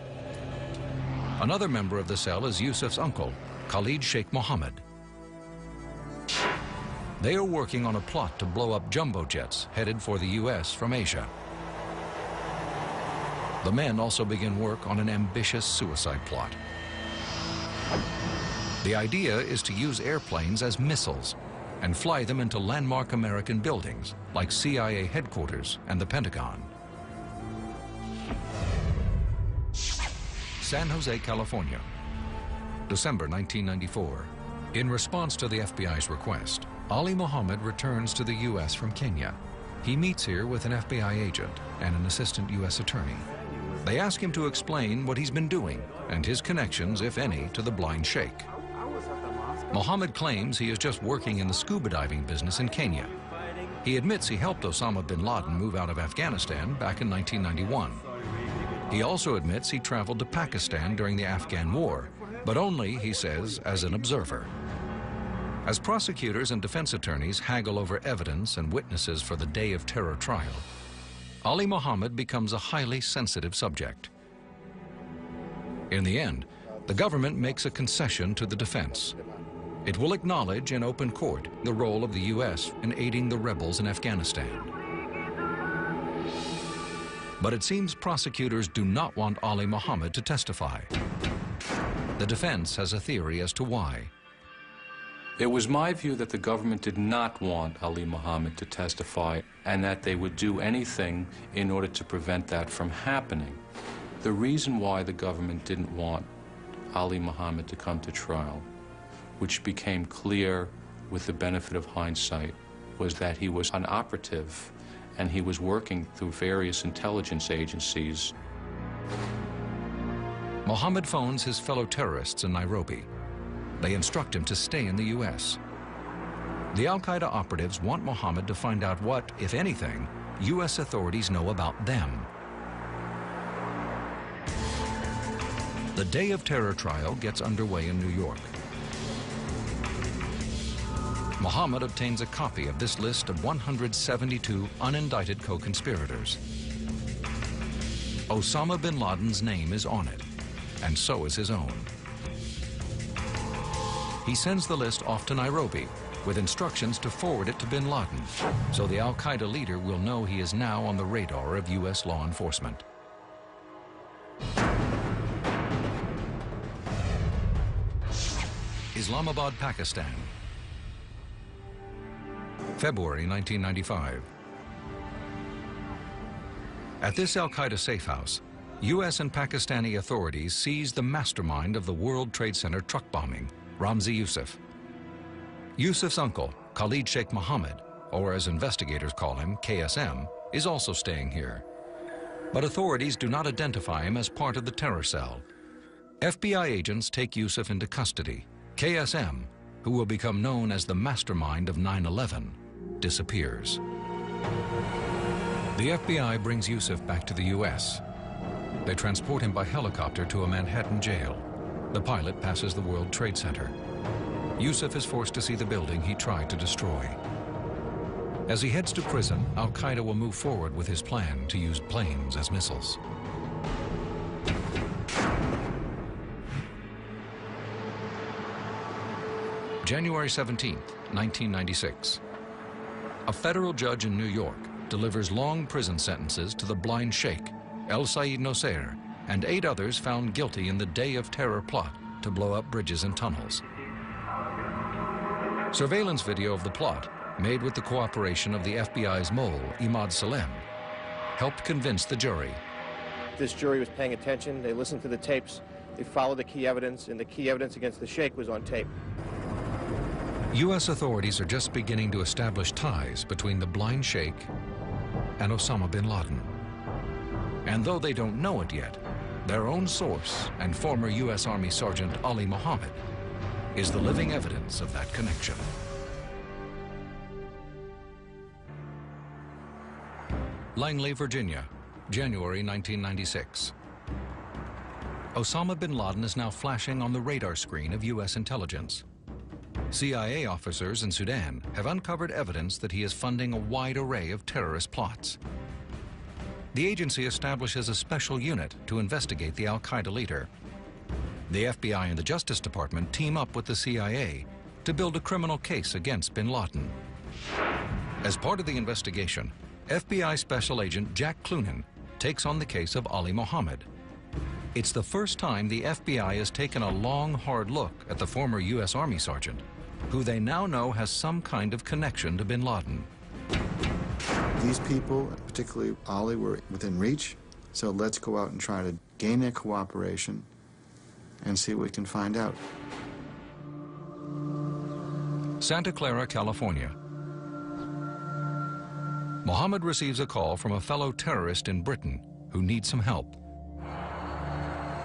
Another member of the cell is Yousef's uncle, Khalid Sheikh Mohammed. They are working on a plot to blow up jumbo jets headed for the U S from Asia. The men also begin work on an ambitious suicide plot. The idea is to use airplanes as missiles and fly them into landmark American buildings like C I A headquarters and the Pentagon. San Jose, California, December nineteen ninety-four. In response to the F B I's request, Ali Muhammad returns to the U S from Kenya. He meets here with an F B I agent and an assistant U S attorney. They ask him to explain what he's been doing and his connections, if any, to the blind sheikh. Muhammad claims he is just working in the scuba diving business in Kenya. He admits he helped Osama bin Laden move out of Afghanistan back in nineteen ninety-one. He also admits he traveled to Pakistan during the Afghan War, but only, he says, as an observer. As prosecutors and defense attorneys haggle over evidence and witnesses for the Day of Terror trial, Ali Muhammad becomes a highly sensitive subject. In the end, the government makes a concession to the defense. It will acknowledge in open court the role of the U S in aiding the rebels in Afghanistan. But it seems prosecutors do not want Ali Muhammad to testify. The defense has a theory as to why. It was my view that the government did not want Ali Muhammad to testify and that they would do anything in order to prevent that from happening. The reason why the government didn't want Ali Muhammad to come to trial, which became clear with the benefit of hindsight, was that he was an operative and he was working through various intelligence agencies. Mohammed phones his fellow terrorists in Nairobi. They instruct him to stay in the U S. The Al Qaeda operatives want Mohammed to find out what, if anything, U S authorities know about them. The Day of Terror trial gets underway in New York. Mohammed obtains a copy of this list of one hundred seventy-two unindicted co-conspirators. Osama bin Laden's name is on it, and so is his own. He sends the list off to Nairobi with instructions to forward it to bin Laden, so the Al-Qaeda leader will know he is now on the radar of U S law enforcement. Islamabad, Pakistan, February nineteen ninety-five. At this Al-Qaeda safe house, U S and Pakistani authorities seize the mastermind of the World Trade Center truck bombing, Ramzi Yousef. Yousef's uncle, Khalid Sheikh Mohammed, or as investigators call him, K S M, is also staying here. But authorities do not identify him as part of the terror cell. F B I agents take Yousef into custody. K S M, who will become known as the mastermind of nine eleven, disappears. The F B I brings Yousef back to the U S. They transport him by helicopter to a Manhattan jail. The pilot passes the World Trade Center. Yousef is forced to see the building he tried to destroy. As he heads to prison, Al-Qaeda will move forward with his plan to use planes as missiles. January seventeenth, nineteen ninety-six. A federal judge in New York delivers long prison sentences to the blind sheikh, El Sayyid Nosair, and eight others found guilty in the Day of Terror plot to blow up bridges and tunnels. Surveillance video of the plot, made with the cooperation of the F B I's mole, Emad Salem, helped convince the jury. This jury was paying attention. They listened to the tapes. They followed the key evidence, and the key evidence against the sheikh was on tape. U S authorities are just beginning to establish ties between the blind sheikh and Osama bin Laden. And though they don't know it yet, their own source and former U S Army Sergeant Ali Muhammad is the living evidence of that connection. Langley, Virginia, January nineteen ninety-six. Osama bin Laden is now flashing on the radar screen of U S intelligence. C I A officers in Sudan have uncovered evidence that he is funding a wide array of terrorist plots. The agency establishes a special unit to investigate the Al-Qaeda leader. The F B I and the Justice Department team up with the C I A to build a criminal case against bin Laden. As part of the investigation, F B I Special Agent Jack Clunan takes on the case of Ali Muhammad. It's the first time the F B I has taken a long, hard look at the former U S Army sergeant, who they now know has some kind of connection to bin Laden. These people, particularly Ali, were within reach, so let's go out and try to gain their cooperation and see what we can find out. Santa Clara, California. Mohammed receives a call from a fellow terrorist in Britain who needs some help.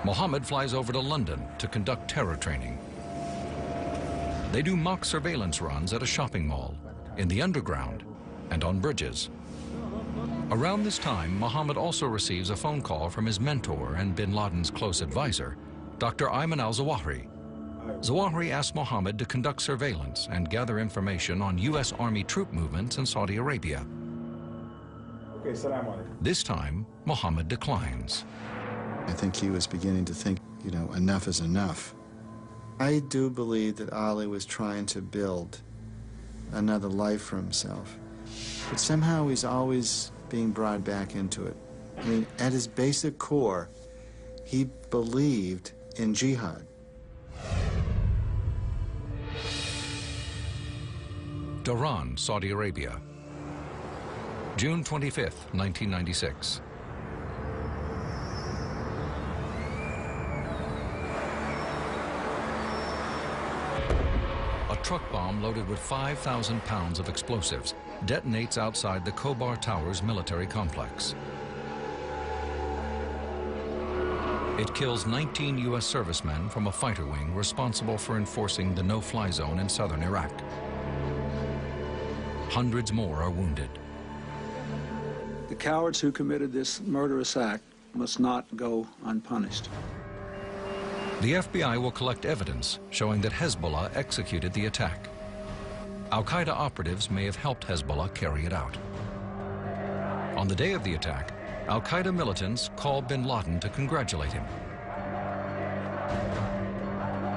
Mohammed flies over to London to conduct terror training. They do mock surveillance runs at a shopping mall, in the underground, and on bridges. Around this time, Mohammed also receives a phone call from his mentor and bin Laden's close advisor, Doctor Ayman al-Zawahiri. Zawahiri asks Mohammed to conduct surveillance and gather information on U S Army troop movements in Saudi Arabia. Okay, salam alaikum. This time, Mohammed declines. I think he was beginning to think, you know, enough is enough. I do believe that Ali was trying to build another life for himself, but somehow he's always being brought back into it. I mean, at his basic core, he believed in jihad. Dharan, Saudi Arabia, June twenty-fifth, nineteen ninety-six. A truck bomb loaded with five thousand pounds of explosives detonates outside the Khobar Towers military complex. It kills nineteen U S servicemen from a fighter wing responsible for enforcing the no-fly zone in southern Iraq. Hundreds more are wounded. The cowards who committed this murderous act must not go unpunished. The F B I will collect evidence showing that Hezbollah executed the attack. Al Qaeda operatives may have helped Hezbollah carry it out. On the day of the attack, Al Qaeda militants called bin Laden to congratulate him.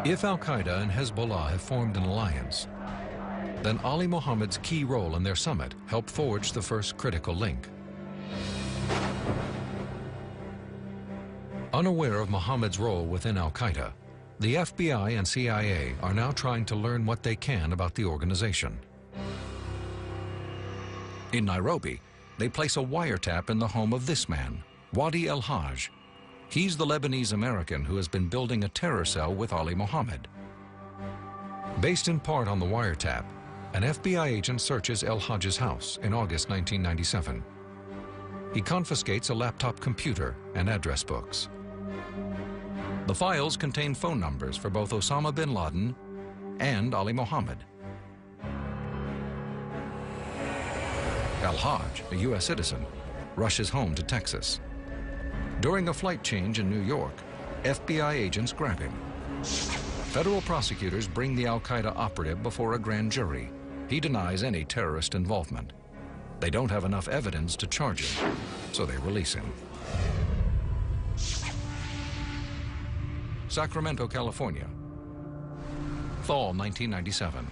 If Al Qaeda and Hezbollah have formed an alliance, then Ali Muhammad's key role in their summit helped forge the first critical link. Unaware of Muhammad's role within Al Qaeda, the F B I and C I A are now trying to learn what they can about the organization. In Nairobi, they place a wiretap in the home of this man, Wadih El-Hage. He's the Lebanese American who has been building a terror cell with Ali Muhammad. Based in part on the wiretap, an F B I agent searches El-Hage's house in August nineteen ninety-seven. He confiscates a laptop computer and address books. The files contain phone numbers for both Osama bin Laden and Ali Muhammad. El-Hage, a U S citizen, rushes home to Texas. During a flight change in New York, F B I agents grab him. Federal prosecutors bring the Al Qaeda operative before a grand jury. He denies any terrorist involvement. They don't have enough evidence to charge him, so they release him. Sacramento, California, fall nineteen ninety-seven.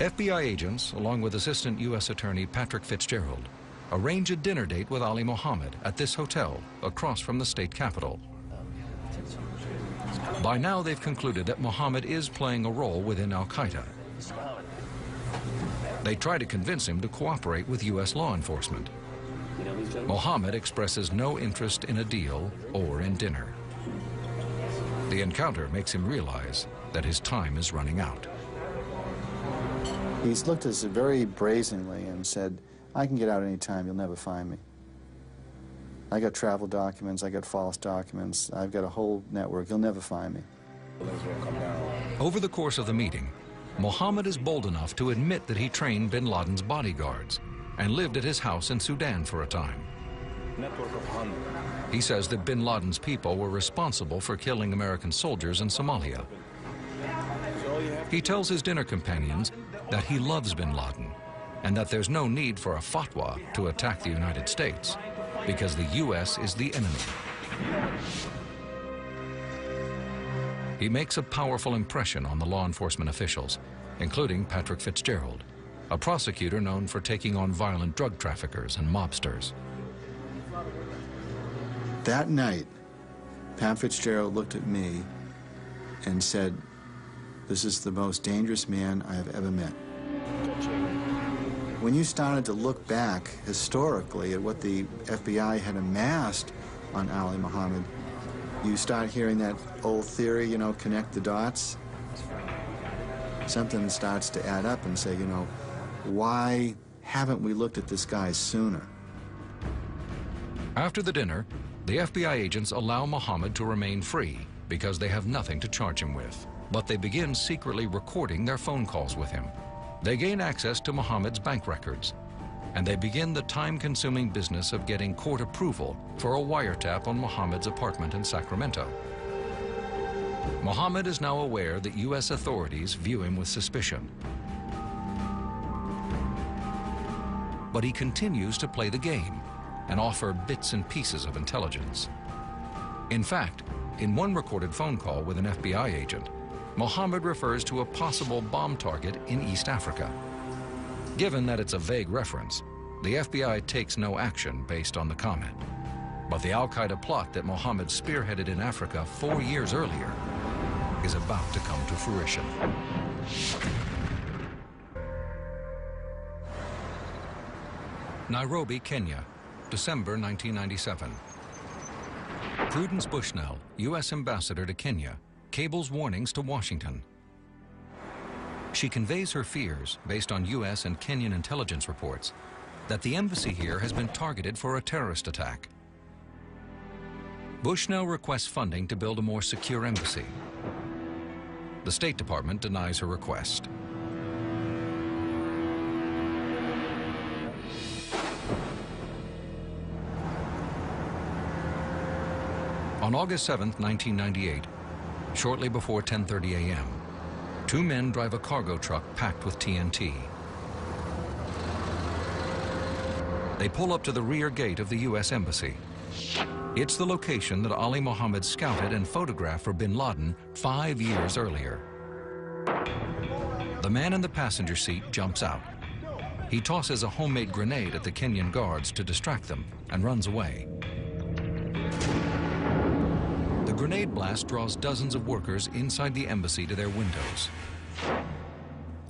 F B I agents, along with Assistant U S Attorney Patrick Fitzgerald, arrange a dinner date with Ali Muhammad at this hotel across from the state capitol. By now, they've concluded that Muhammad is playing a role within Al Qaeda. They try to convince him to cooperate with U S law enforcement. Muhammad expresses no interest in a deal or in dinner. The encounter makes him realize that his time is running out. He's looked at us very brazenly and said, I can get out any time, you'll never find me. I got travel documents, I got false documents, I've got a whole network, you'll never find me. Over the course of the meeting, Muhammad is bold enough to admit that he trained bin Laden's bodyguards and lived at his house in Sudan for a time. He says that bin Laden's people were responsible for killing American soldiers in Somalia. He tells his dinner companions that he loves bin Laden and that there's no need for a fatwa to attack the United States because the U S is the enemy. He makes a powerful impression on the law enforcement officials, including Patrick Fitzgerald, a prosecutor known for taking on violent drug traffickers and mobsters. That night, Pat Fitzgerald looked at me and said, "This is the most dangerous man I have ever met." When you started to look back historically at what the F B I had amassed on Ali Muhammad, you start hearing that old theory, you know, connect the dots. Something starts to add up and say, you know, why haven't we looked at this guy sooner? After the dinner, the F B I agents allow Muhammad to remain free because they have nothing to charge him with. But they begin secretly recording their phone calls with him. They gain access to Muhammad's bank records, and they begin the time-consuming business of getting court approval for a wiretap on Muhammad's apartment in Sacramento. Muhammad is now aware that U S authorities view him with suspicion. But he continues to play the game, and offer bits and pieces of intelligence. In fact, in one recorded phone call with an F B I agent, Mohammed refers to a possible bomb target in East Africa. Given that it's a vague reference, the F B I takes no action based on the comment. But the Al Qaeda plot that Mohammed spearheaded in Africa four years earlier is about to come to fruition. Nairobi, Kenya, December nineteen ninety-seven. Prudence Bushnell, U S ambassador to Kenya, cables warnings to Washington. She conveys her fears, based on U S and Kenyan intelligence reports, that the embassy here has been targeted for a terrorist attack. Bushnell requests funding to build a more secure embassy. The State Department denies her request. On August seventh nineteen ninety-eight, shortly before ten thirty a m, two men drive a cargo truck packed with T N T. They pull up to the rear gate of the U S Embassy. It's the location that Ali Muhammad scouted and photographed for bin Laden five years earlier. The man in the passenger seat jumps out. He tosses a homemade grenade at the Kenyan guards to distract them and runs away. The grenade blast draws dozens of workers inside the embassy to their windows.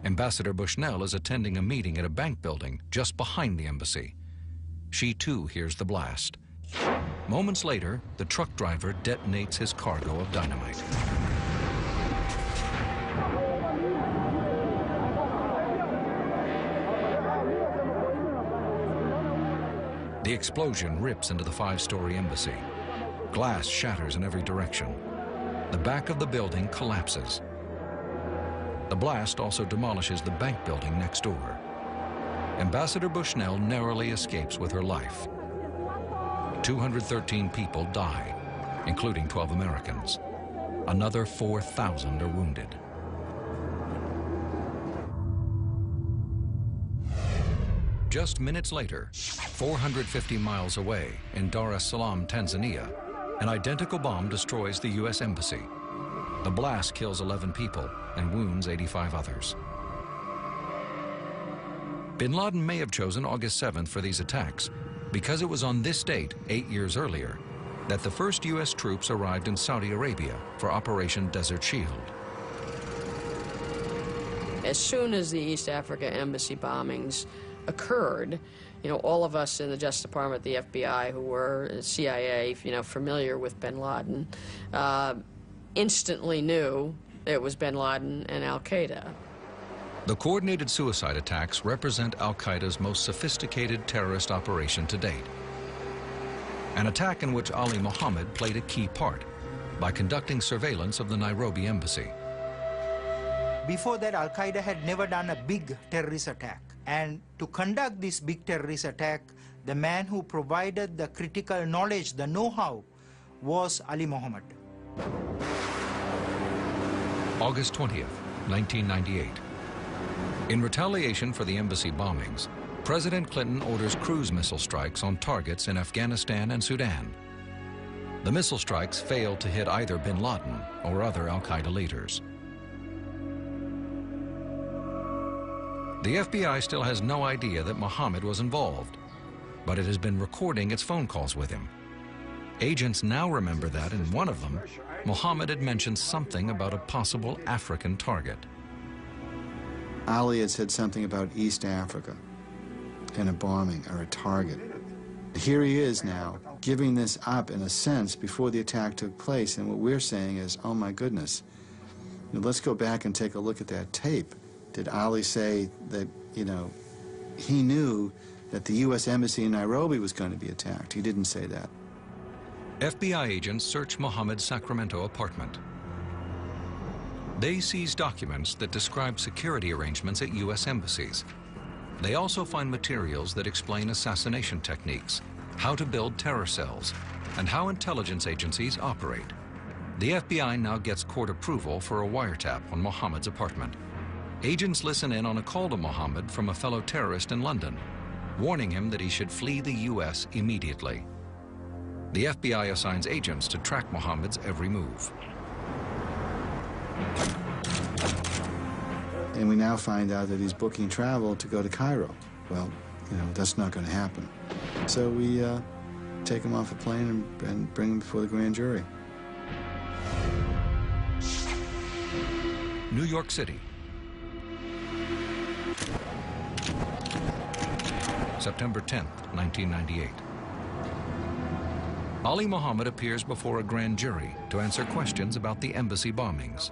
Ambassador Bushnell is attending a meeting at a bank building just behind the embassy. She too hears the blast. Moments later, the truck driver detonates his cargo of dynamite. The explosion rips into the five-story embassy. Glass shatters in every direction. The back of the building collapses. The blast also demolishes the bank building next door. Ambassador Bushnell narrowly escapes with her life. two hundred thirteen people die, including twelve Americans. Another four thousand are wounded. Just minutes later, four hundred fifty miles away in Dar es Salaam, Tanzania, an identical bomb destroys the U S Embassy. The blast kills eleven people and wounds eighty-five others. Bin Laden may have chosen August seventh for these attacks because it was on this date, eight years earlier, that the first U S troops arrived in Saudi Arabia for Operation Desert Shield. As soon as the East Africa embassy bombings occurred, you know, all of us in the Justice Department, the F B I, who were C I A, you know, familiar with bin Laden, uh, instantly knew it was bin Laden and Al Qaeda. The coordinated suicide attacks represent Al Qaeda's most sophisticated terrorist operation to date. An attack in which Ali Muhammad played a key part by conducting surveillance of the Nairobi embassy. Before that, Al Qaeda had never done a big terrorist attack. And to conduct this big terrorist attack, the man who provided the critical knowledge, the know-how, was Ali Muhammad. August twentieth nineteen ninety-eight. In retaliation for the embassy bombings, President Clinton orders cruise missile strikes on targets in Afghanistan and Sudan. The missile strikes fail to hit either bin Laden or other Al Qaeda leaders. The F B I still has no idea that Muhammad was involved, but it has been recording its phone calls with him. Agents now remember that in one of them, Muhammad had mentioned something about a possible African target. Ali had said something about East Africa and a bombing or a target. Here he is now, giving this up in a sense before the attack took place, and what we're saying is, oh my goodness, let's go back and take a look at that tape. Did Ali say that, you know, he knew that the U S Embassy in Nairobi was going to be attacked? He didn't say that. F B I agents search Muhammad's Sacramento apartment. They seize documents that describe security arrangements at U S embassies. They also find materials that explain assassination techniques, how to build terror cells, and how intelligence agencies operate. The F B I now gets court approval for a wiretap on Muhammad's apartment. Agents listen in on a call to Muhammad from a fellow terrorist in London. warning him that he should flee the U S immediately. The F B I assigns agents to track Mohammed's every move. And we now find out that he's booking travel to go to Cairo. Well, you know, that's not going to happen. So we uh, take him off a plane and, and bring him before the grand jury. New York City, September tenth, nineteen ninety-eight. Ali Muhammad appears before a grand jury to answer questions about the embassy bombings.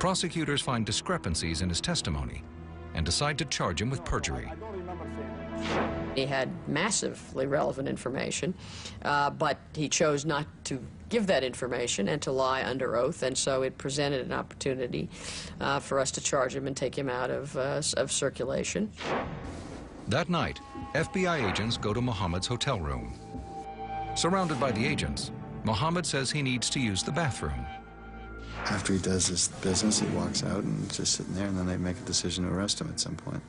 Prosecutors find discrepancies in his testimony and decide to charge him with perjury. He had massively relevant information, uh, but he chose not to give that information and to lie under oath, and so it presented an opportunity uh, for us to charge him and take him out of, uh, of circulation. That night, F B I agents go to Mohammed's hotel room. Surrounded by the agents, Mohammed says he needs to use the bathroom. After he does this business, he walks out and is just sitting there, and then they make a decision to arrest him at some point.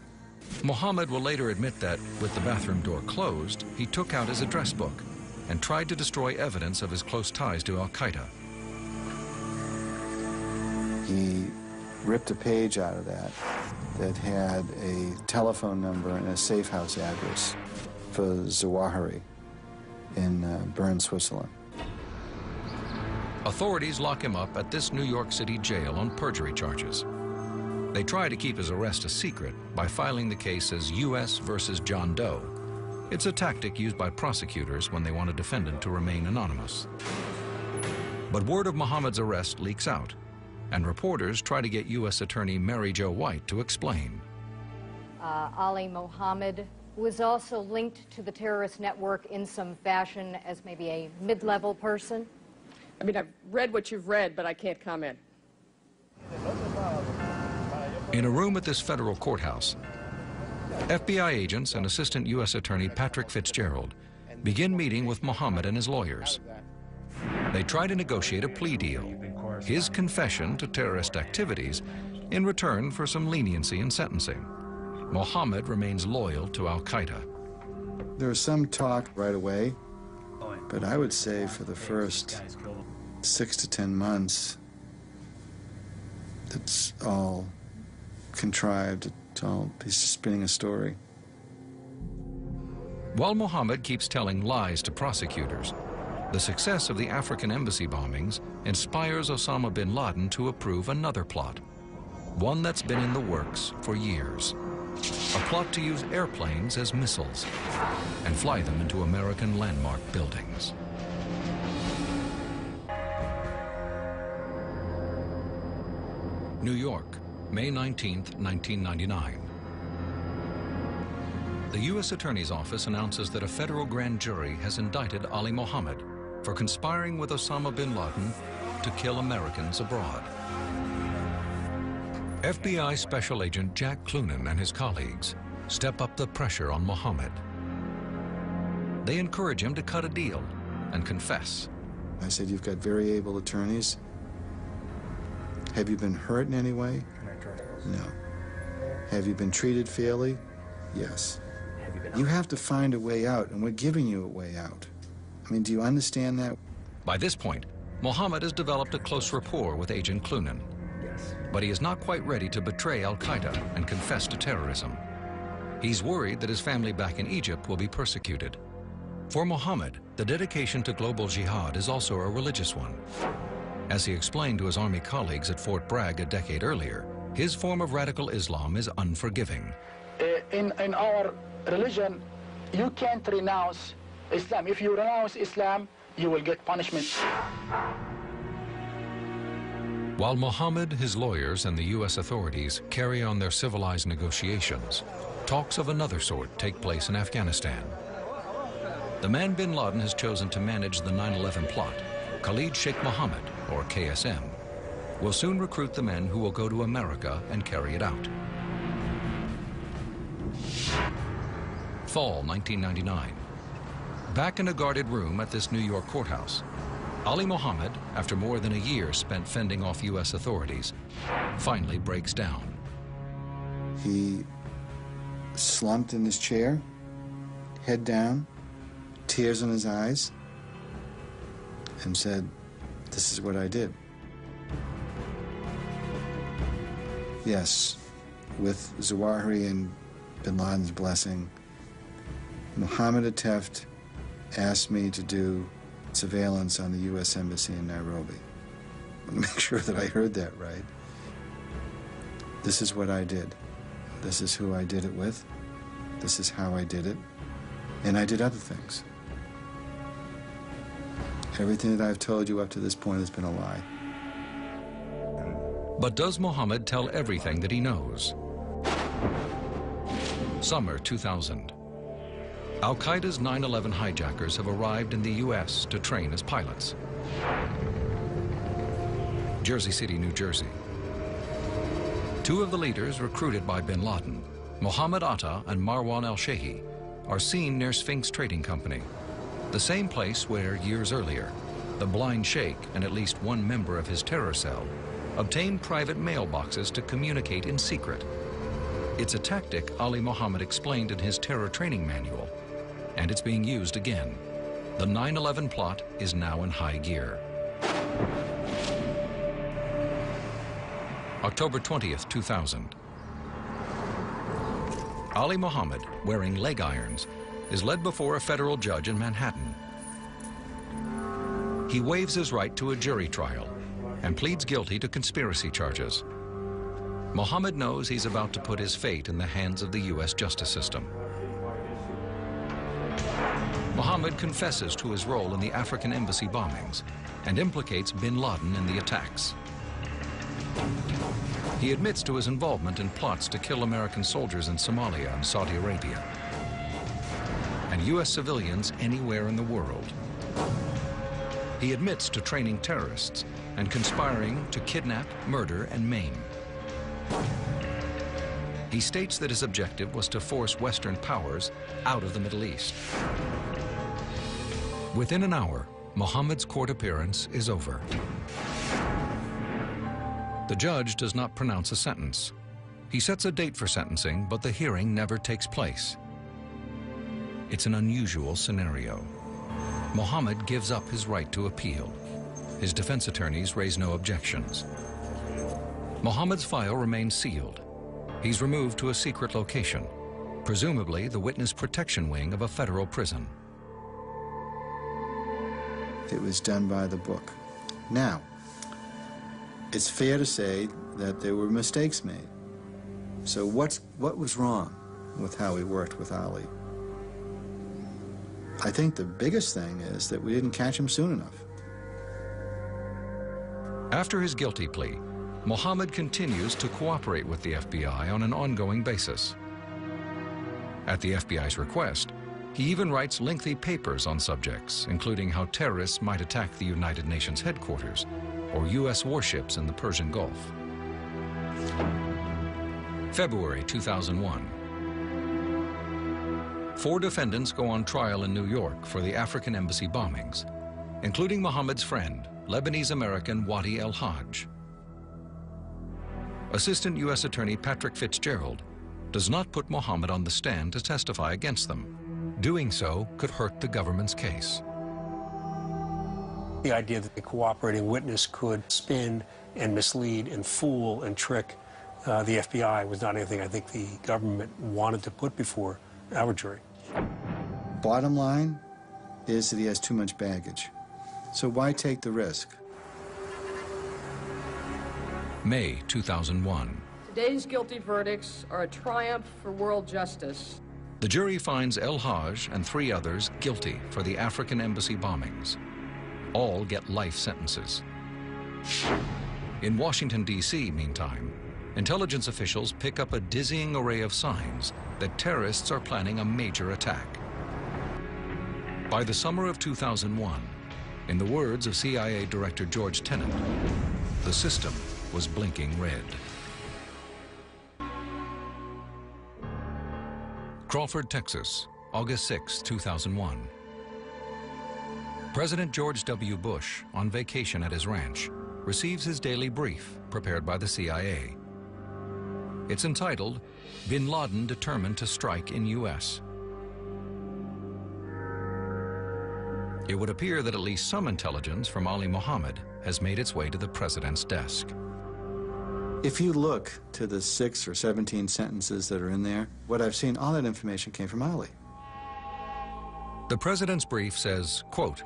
Mohammed will later admit that, with the bathroom door closed, he took out his address book and tried to destroy evidence of his close ties to Al Qaeda. He ripped a page out of that that had a telephone number and a safe house address for Zawahiri in uh, Bern, Switzerland. Authorities lock him up at this New York City jail on perjury charges. They try to keep his arrest a secret by filing the case as U S versus John Doe. It's a tactic used by prosecutors when they want a defendant to remain anonymous. But word of Mohammed's arrest leaks out, and reporters try to get U S Attorney Mary Jo White to explain. Uh, Ali Muhammad was also linked to the terrorist network in some fashion as maybe a mid-level person. I mean, I've read what you've read, but I can't comment. In a room at this federal courthouse, F B I agents and Assistant U S Attorney Patrick Fitzgerald begin meeting with Mohammed and his lawyers. They try to negotiate a plea deal, his confession to terrorist activities, in return for some leniency in sentencing. Mohammed remains loyal to Al Qaeda. There was some talk right away, but I would say for the first six to ten months, it's all contrived. He's spinning a story. While Mohammed keeps telling lies to prosecutors, the success of the African embassy bombings inspires Osama bin Laden to approve another plot, one that's been in the works for years. A plot to use airplanes as missiles and fly them into American landmark buildings. New York, May nineteenth, nineteen ninety-nine. The U S Attorney's Office announces that a federal grand jury has indicted Ali Muhammad for conspiring with Osama bin Laden to kill Americans abroad. F B I Special Agent Jack Clunan and his colleagues step up the pressure on Muhammad. They encourage him to cut a deal and confess. I said, "You've got very able attorneys. Have you been hurt in any way? No. Have you been treated fairly? Yes. You have to find a way out, and we're giving you a way out. I mean, do you understand that?" By this point, Mohammed has developed a close rapport with Agent Clunan. But he is not quite ready to betray Al-Qaeda and confess to terrorism. He's worried that his family back in Egypt will be persecuted. For Mohammed, the dedication to global jihad is also a religious one. As he explained to his army colleagues at Fort Bragg a decade earlier, his form of radical Islam is unforgiving. In, in our religion, you can't renounce Islam. If you renounce Islam, you will get punishment. While Mohammed, his lawyers, and the U S authorities carry on their civilized negotiations, talks of another sort take place in Afghanistan. The man bin Laden has chosen to manage the nine eleven plot, Khalid Sheikh Mohammed, or K S M, will soon recruit the men who will go to America and carry it out. Fall nineteen ninety-nine. Back in a guarded room at this New York courthouse, Ali Muhammad, after more than a year spent fending off U S authorities, finally breaks down. He slumped in his chair, head down, tears in his eyes, and said, "This is what I did." Yes, with Zawahiri and bin Laden's blessing, Mohammed Atef asked me to do surveillance on the U S Embassy in Nairobi. I want to make sure that I heard that right. This is what I did. This is who I did it with. This is how I did it. And I did other things. Everything that I've told you up to this point has been a lie. But does Mohammed tell everything that he knows? Summer two thousand. Al Qaeda's nine eleven hijackers have arrived in the U S to train as pilots. Jersey City, New Jersey. Two of the leaders recruited by bin Laden, Mohammed Atta and Marwan al-Shehi, are seen near Sphinx Trading Company, the same place where, years earlier, the blind sheikh and at least one member of his terror cell obtained private mailboxes to communicate in secret. It's a tactic Ali Muhammad explained in his terror training manual, and it's being used again. The nine eleven plot is now in high gear. October twentieth, two thousand. Ali Muhammad, wearing leg irons, is led before a federal judge in Manhattan. He waives his right to a jury trial and pleads guilty to conspiracy charges. Mohammed knows he's about to put his fate in the hands of the U S justice system. Mohammed confesses to his role in the African embassy bombings and implicates bin Laden in the attacks. He admits to his involvement in plots to kill American soldiers in Somalia and Saudi Arabia, and U S civilians anywhere in the world. He admits to training terrorists and conspiring to kidnap, murder, and maim. He states that his objective was to force Western powers out of the Middle East. Within an hour, Mohammed's court appearance is over. The judge does not pronounce a sentence. He sets a date for sentencing, but the hearing never takes place. It's an unusual scenario. Mohammed gives up his right to appeal. His defense attorneys raise no objections. Mohammed's file remains sealed. He's removed to a secret location, presumably the witness protection wing of a federal prison. It was done by the book. Now, it's fair to say that there were mistakes made. So what's, what was wrong with how we worked with Ali? I think the biggest thing is that we didn't catch him soon enough. After his guilty plea, Mohammed continues to cooperate with the F B I on an ongoing basis. At the F B I's request, he even writes lengthy papers on subjects, including how terrorists might attack the United Nations headquarters or U S warships in the Persian Gulf. February two thousand one. Four defendants go on trial in New York for the African embassy bombings, including Mohammed's friend, Lebanese-American Wadih El-Hage. Assistant U S Attorney Patrick Fitzgerald does not put Mohammed on the stand to testify against them. Doing so could hurt the government's case. The idea that the cooperating witness could spin and mislead and fool and trick uh, the F B I was not anything I think the government wanted to put before our jury. Bottom line is that he has too much baggage. So why take the risk? May two thousand one. Today's guilty verdicts are a triumph for world justice. The jury finds El-Hage and three others guilty for the African embassy bombings. All get life sentences. In Washington, D C, meantime, intelligence officials pick up a dizzying array of signs that terrorists are planning a major attack. By the summer of two thousand one, in the words of C I A Director George Tenet, the system was blinking red. Crawford, Texas, August sixth, two thousand one. President George W. Bush, on vacation at his ranch, receives his daily brief prepared by the C I A. It's entitled, Bin Laden Determined to Strike in U S It would appear that at least some intelligence from Ali Muhammad has made its way to the president's desk. If you look to the six or seventeen sentences that are in there, what I've seen, all that information came from Ali. The president's brief says, quote,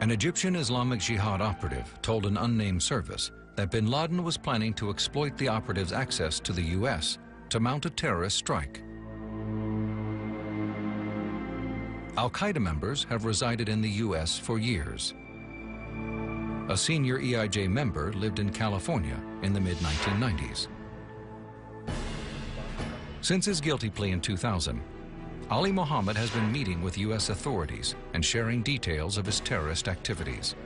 an Egyptian Islamic Jihad operative told an unnamed service that bin Laden was planning to exploit the operative's access to the U S to mount a terrorist strike. Al Qaeda members have resided in the U S for years. A senior E I J member lived in California in the mid nineteen nineties. Since his guilty plea in two thousand, Ali Muhammad has been meeting with U S authorities and sharing details of his terrorist activities.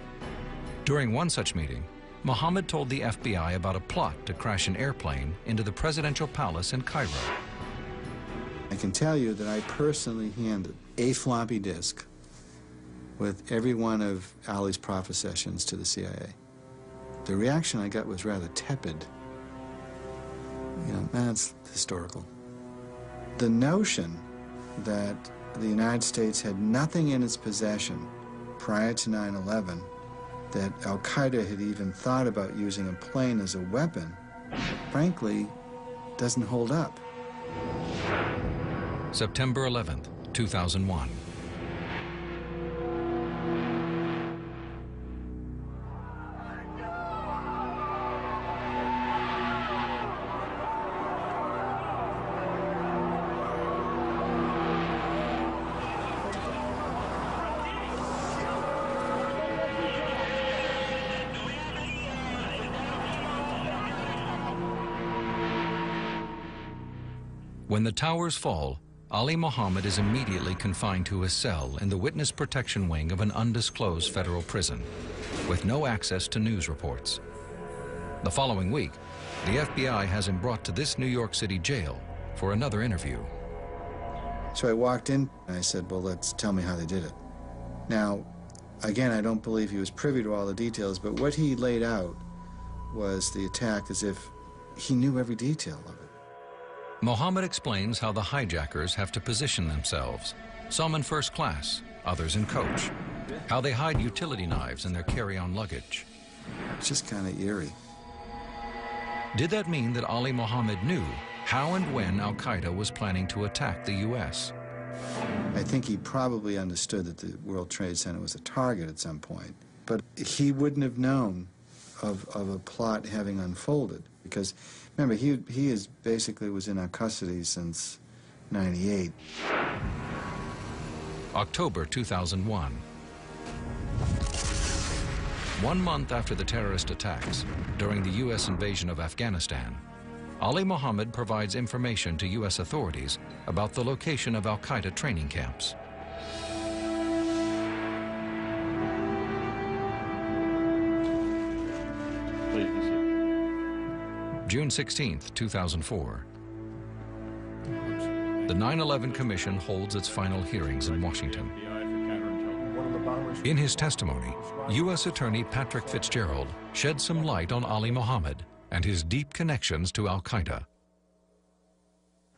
During one such meeting, Muhammad told the F B I about a plot to crash an airplane into the presidential palace in Cairo. I can tell you that I personally handed a floppy disk with every one of Ali's prophet sessions to the C I A. The reaction I got was rather tepid. You know, that's historical. The notion that the United States had nothing in its possession prior to nine eleven, that Al-Qaeda had even thought about using a plane as a weapon, frankly, doesn't hold up. September eleventh, two thousand one. When the towers fall, Ali Muhammad is immediately confined to his cell in the witness protection wing of an undisclosed federal prison, with no access to news reports. The following week, the F B I has him brought to this New York City jail for another interview. So I walked in and I said, well, let's tell me how they did it. Now, again, I don't believe he was privy to all the details, but what he laid out was the attack as if he knew every detail of it. Muhammad explains how the hijackers have to position themselves, some in first class, others in coach, how they hide utility knives in their carry-on luggage. It's just kind of eerie. Did that mean that Ali Muhammad knew how and when Al-Qaeda was planning to attack the U S? I think he probably understood that the World Trade Center was a target at some point, but he wouldn't have known of, of a plot having unfolded because remember, he, he is basically was in our custody since ninety-eight. October two thousand one. One month after the terrorist attacks, during the U S invasion of Afghanistan, Ali Muhammad provides information to U S authorities about the location of Al-Qaeda training camps. June sixteenth, two thousand four. The nine eleven Commission holds its final hearings in Washington. In his testimony, U S Attorney Patrick Fitzgerald shed some light on Ali Muhammad and his deep connections to Al-Qaeda.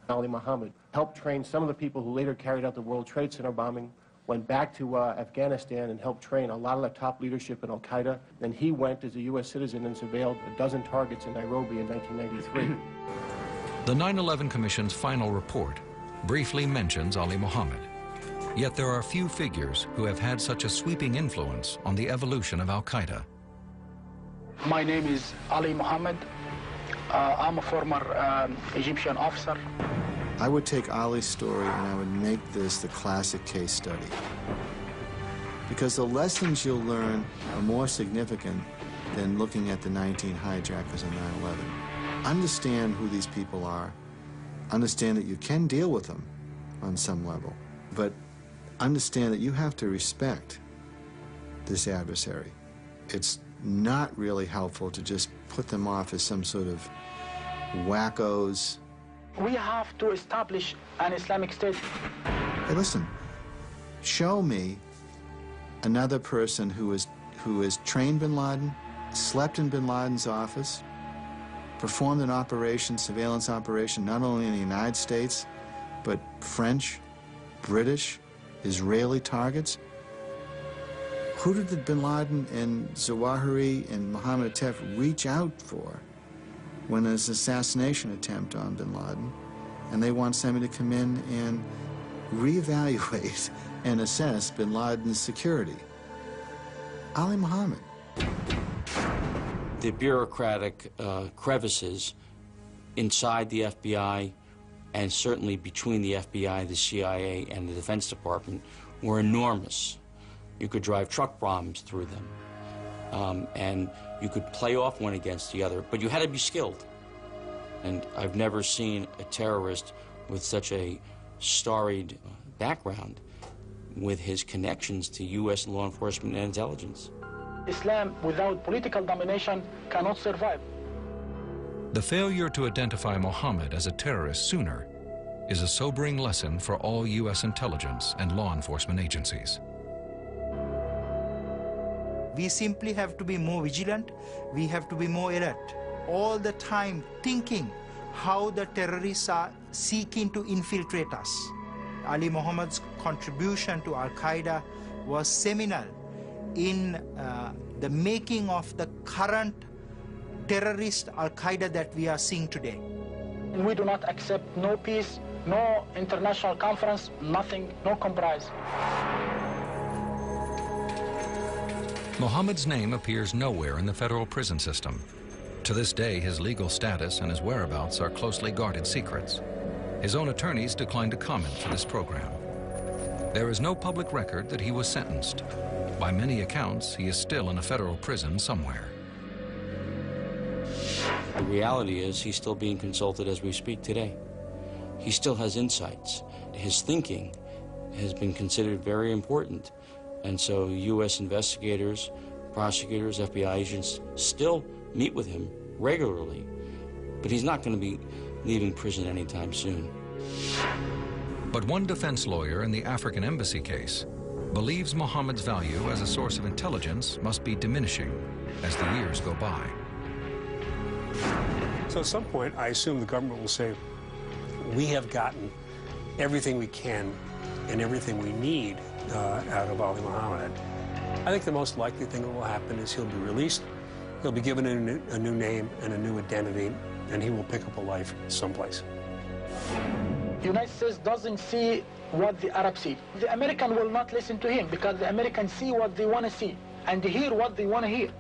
Ali Muhammad helped train some of the people who later carried out the World Trade Center bombing, went back to uh, Afghanistan and helped train a lot of the top leadership in Al-Qaeda. Then he went as a U S citizen and surveilled a dozen targets in Nairobi in nineteen ninety-three. The nine eleven Commission's final report briefly mentions Ali Muhammad. Yet there are few figures who have had such a sweeping influence on the evolution of Al-Qaeda. My name is Ali Muhammad. Uh, I'm a former um, Egyptian officer. I would take Ali's story and I would make this the classic case study. Because the lessons you'll learn are more significant than looking at the nineteen hijackers in nine eleven. Understand who these people are. Understand that you can deal with them on some level. But understand that you have to respect this adversary. It's not really helpful to just put them off as some sort of wackos. We have to establish an Islamic State. Hey, listen, show me another person who is, who has trained bin Laden, slept in bin Laden's office, performed an operation, surveillance operation, not only in the United States, but French, British, Israeli targets. Who did bin Laden and Zawahiri and Mohammed Atef reach out for when there's an assassination attempt on bin Laden, and they want somebody to come in and reevaluate and assess bin Laden's security? Ali Muhammad. The bureaucratic uh, crevices inside the F B I, and certainly between the F B I, the C I A, and the Defense Department, were enormous. You could drive truck bombs through them, um, and you could play off one against the other, but you had to be skilled. And I've never seen a terrorist with such a storied background with his connections to U S law enforcement and intelligence. Islam without political domination cannot survive. The failure to identify Mohammed as a terrorist sooner is a sobering lesson for all U S intelligence and law enforcement agencies. We simply have to be more vigilant. We have to be more alert. All the time thinking how the terrorists are seeking to infiltrate us. Ali Muhammad's contribution to Al Qaeda was seminal in uh, the making of the current terrorist Al Qaeda that we are seeing today. We do not accept no peace, no international conference, nothing, no compromise. Mohammed's name appears nowhere in the federal prison system. To this day, his legal status and his whereabouts are closely guarded secrets. His own attorneys declined to comment for this program. There is no public record that he was sentenced. By many accounts, he is still in a federal prison somewhere. The reality is he's still being consulted as we speak today. He still has insights. His thinking has been considered very important. And so U S investigators, prosecutors, F B I agents still meet with him regularly, but he's not going to be leaving prison anytime soon. But one defense lawyer in the African embassy case believes Mohammed's value as a source of intelligence must be diminishing as the years go by. So at some point, I assume the government will say, we have gotten everything we can and everything we need Uh, out of Ali Muhammad. I think the most likely thing that will happen is he'll be released, he'll be given a new, a new name and a new identity, and he will pick up a life someplace. The United States doesn't see what the Arabs see. The American will not listen to him because the Americans see what they want to see and they hear what they want to hear.